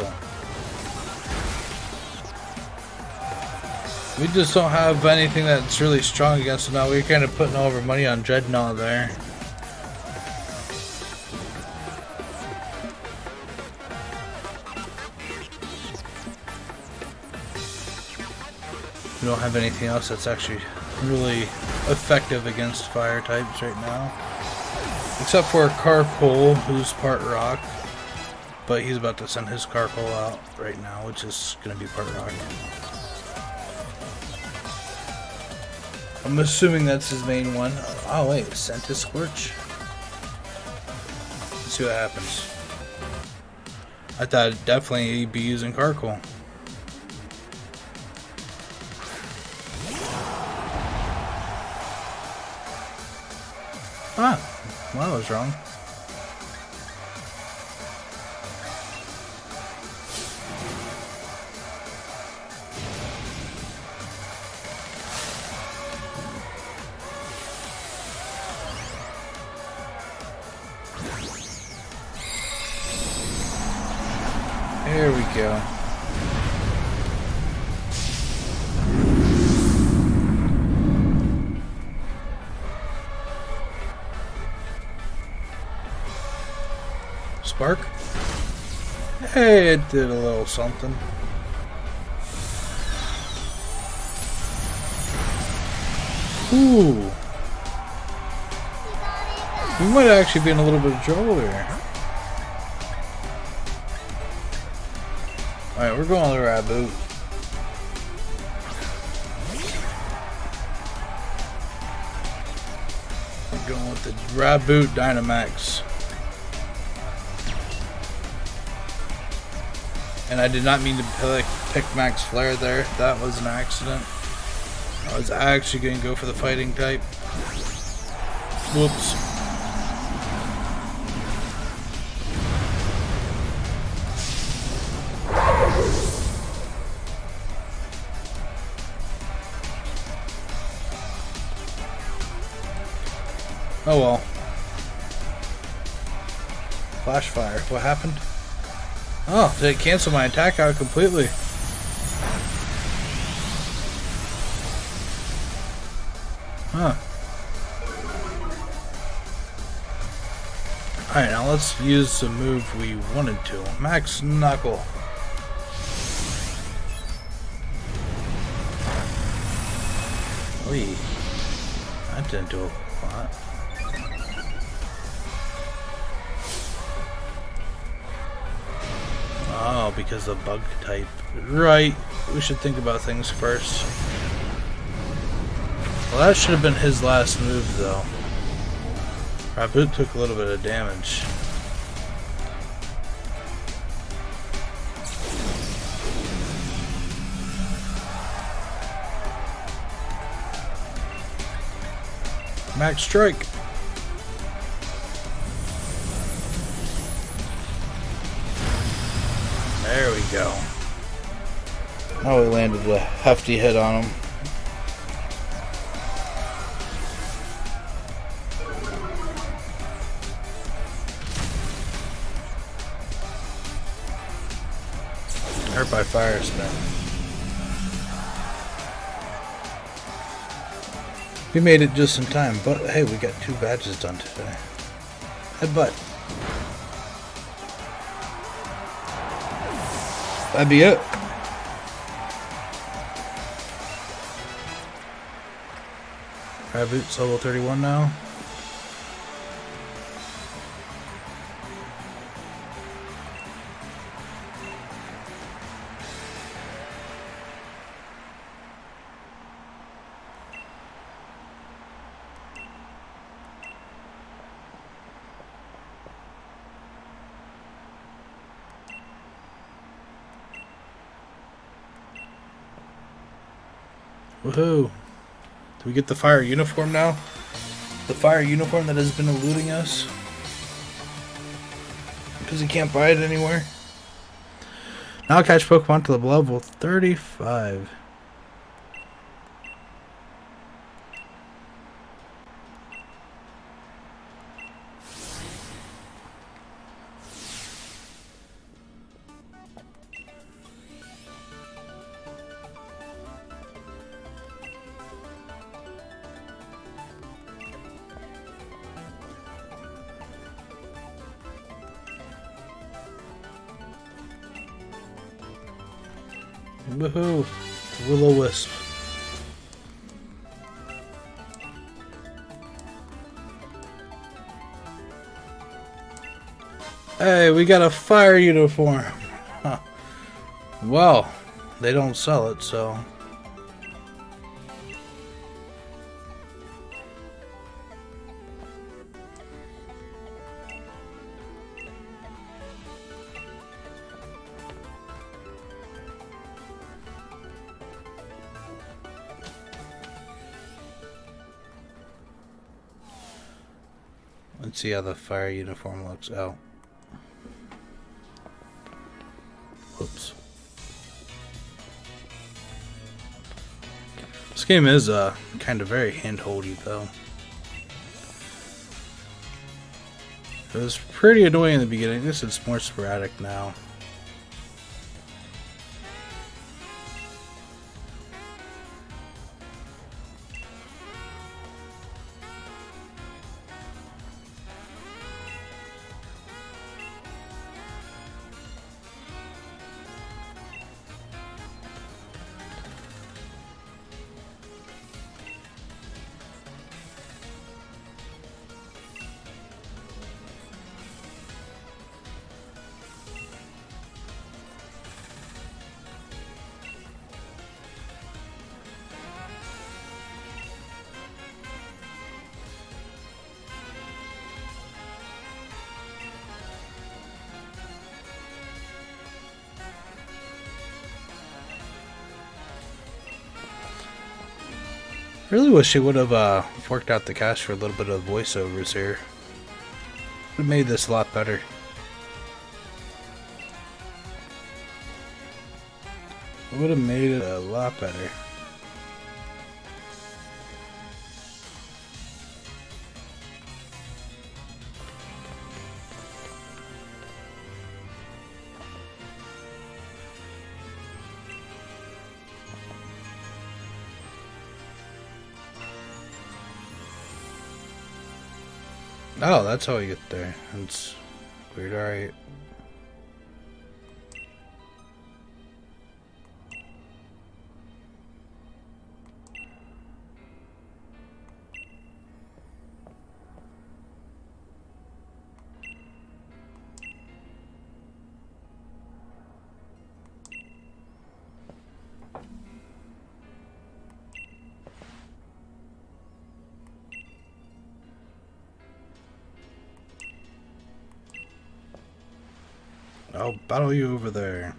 We just don't have anything that's really strong against it now. We're kind of putting all of our money on Dreadnought there. We don't have anything else that's actually really effective against fire types right now. Except for Carkol, who's part rock. But he's about to send his Carkol out right now, which is going to be part rock. I'm assuming that's his main one. Oh wait, sent his Scorch. Let's see what happens. I thought definitely he'd be using Carkol. Ah, well, I was wrong. There we go. Spark? Hey, it did a little something. Ooh. We might actually be in a little bit of trouble here. Alright, we're going to Raboot. We're going with the Raboot Dynamax. And I did not mean to pick Max Flare there. That was an accident. I was actually going to go for the fighting type. Whoops. Oh well. Flash fire. What happened? Oh, did it cancel my attack out completely? Huh. Alright, now let's use the move we wanted to. Max Knuckle. Wait. That didn't do a lot. Oh, because the bug type. Right. We should think about things first. Well, that should have been his last move, though. Raboot took a little bit of damage. Max Strike. There we go. Now we landed a hefty hit on him. Hurt by fire spin. We made it just in time, but hey, we got 2 badges done today. Headbutt. That'd be it. Raboot's level 31 now. Woohoo! Do we get the fire uniform now? The fire uniform that has been eluding us? Because we can't buy it anywhere? Now catch Pokemon to level 35. Woohoo! Will-o-wisp. Hey, we got a fire uniform! Huh. Well, they don't sell it, so... Let's see how the fire uniform looks. Oh. Oops. This game is kind of very hand-holdy, though. It was pretty annoying in the beginning. This is more sporadic now. I really wish they would have forked out the cash for a little bit of voiceovers here. Would have made this a lot better. It would have made it a lot better. Oh, that's how we get there. That's weird. Alright. I'll battle you over there.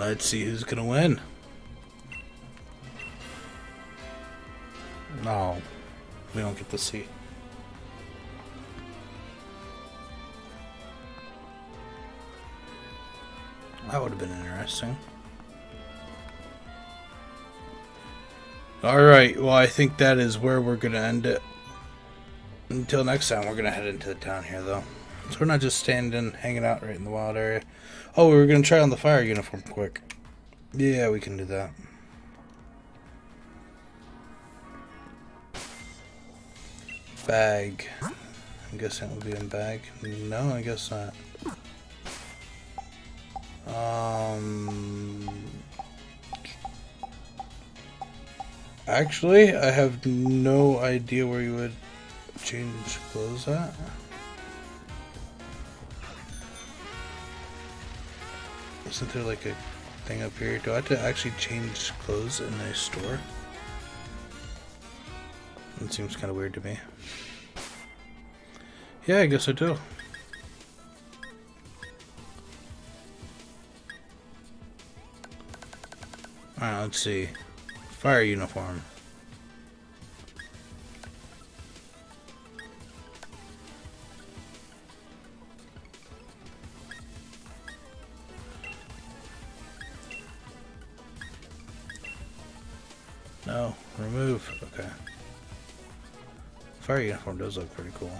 and let's see who's gonna win. No, we don't get to see. That would have been interesting. Alright, well I think that is where we're going to end it. Until next time, we're going to head into the town here though. So we're not just standing, hanging out right in the wild area. Oh, we were going to try on the fire uniform quick. Yeah, we can do that. Bag. I'm guessing it would be in bag. No, I guess not. Actually, I have no idea where you would change clothes at. Isn't there like a thing up here? Do I have to actually change clothes in a store? It seems kind of weird to me. Yeah, I guess I do. Alright, let's see. Fire uniform. No, remove. Okay. Fire uniform does look pretty cool.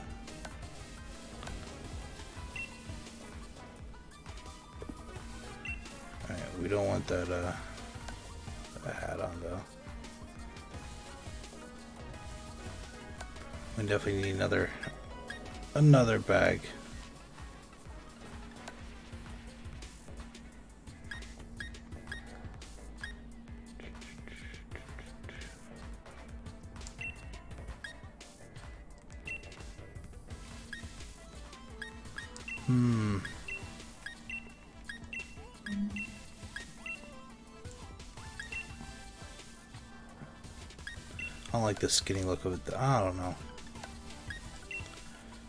Alright, we don't want that, a hat on though. We definitely need another bag. The skinny look of it. I don't know.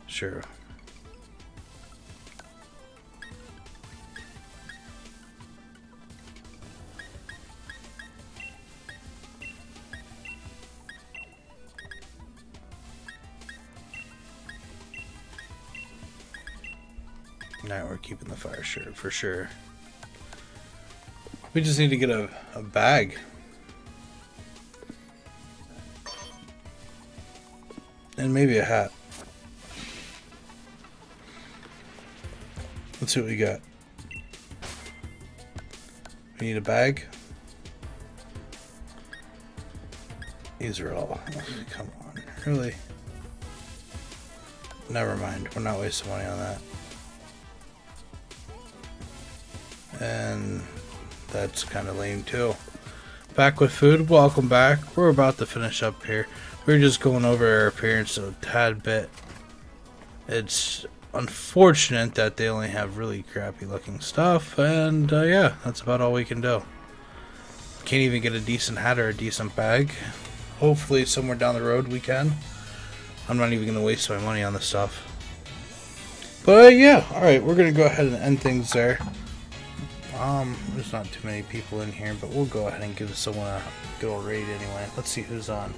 Sure. Now we're keeping the fire shirt for sure. We just need to get a bag. And maybe a hat. Let's see what we got. We need a bag. These are all. Come on. Really? Never mind. We're not wasting money on that. And that's kind of lame too. Back with food. Welcome back. We're about to finish up here. We're just going over our appearance a tad bit. It's unfortunate that they only have really crappy looking stuff, and yeah, that's about all we can do. Can't even get a decent hat or a decent bag. Hopefully somewhere down the road we can. I'm not even going to waste my money on this stuff. But yeah, alright, we're going to go ahead and end things there. There's not too many people in here, but we'll go ahead and give someone a good old raid anyway. Let's see who's on.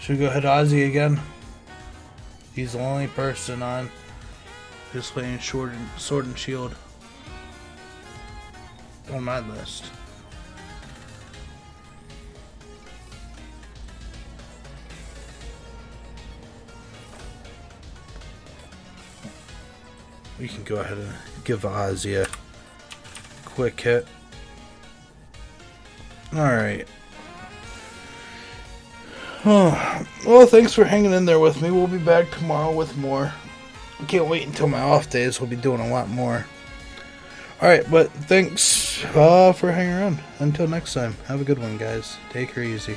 Should we go hit Ozzy again? He's the only person on who's playing Sword and Shield on my list. We can go ahead and give Ozzy a quick hit. Alright. Oh, well, thanks for hanging in there with me. We'll be back tomorrow with more. I can't wait until my off days. We'll be doing a lot more. Alright, but thanks for hanging around. Until next time, have a good one, guys. Take her easy.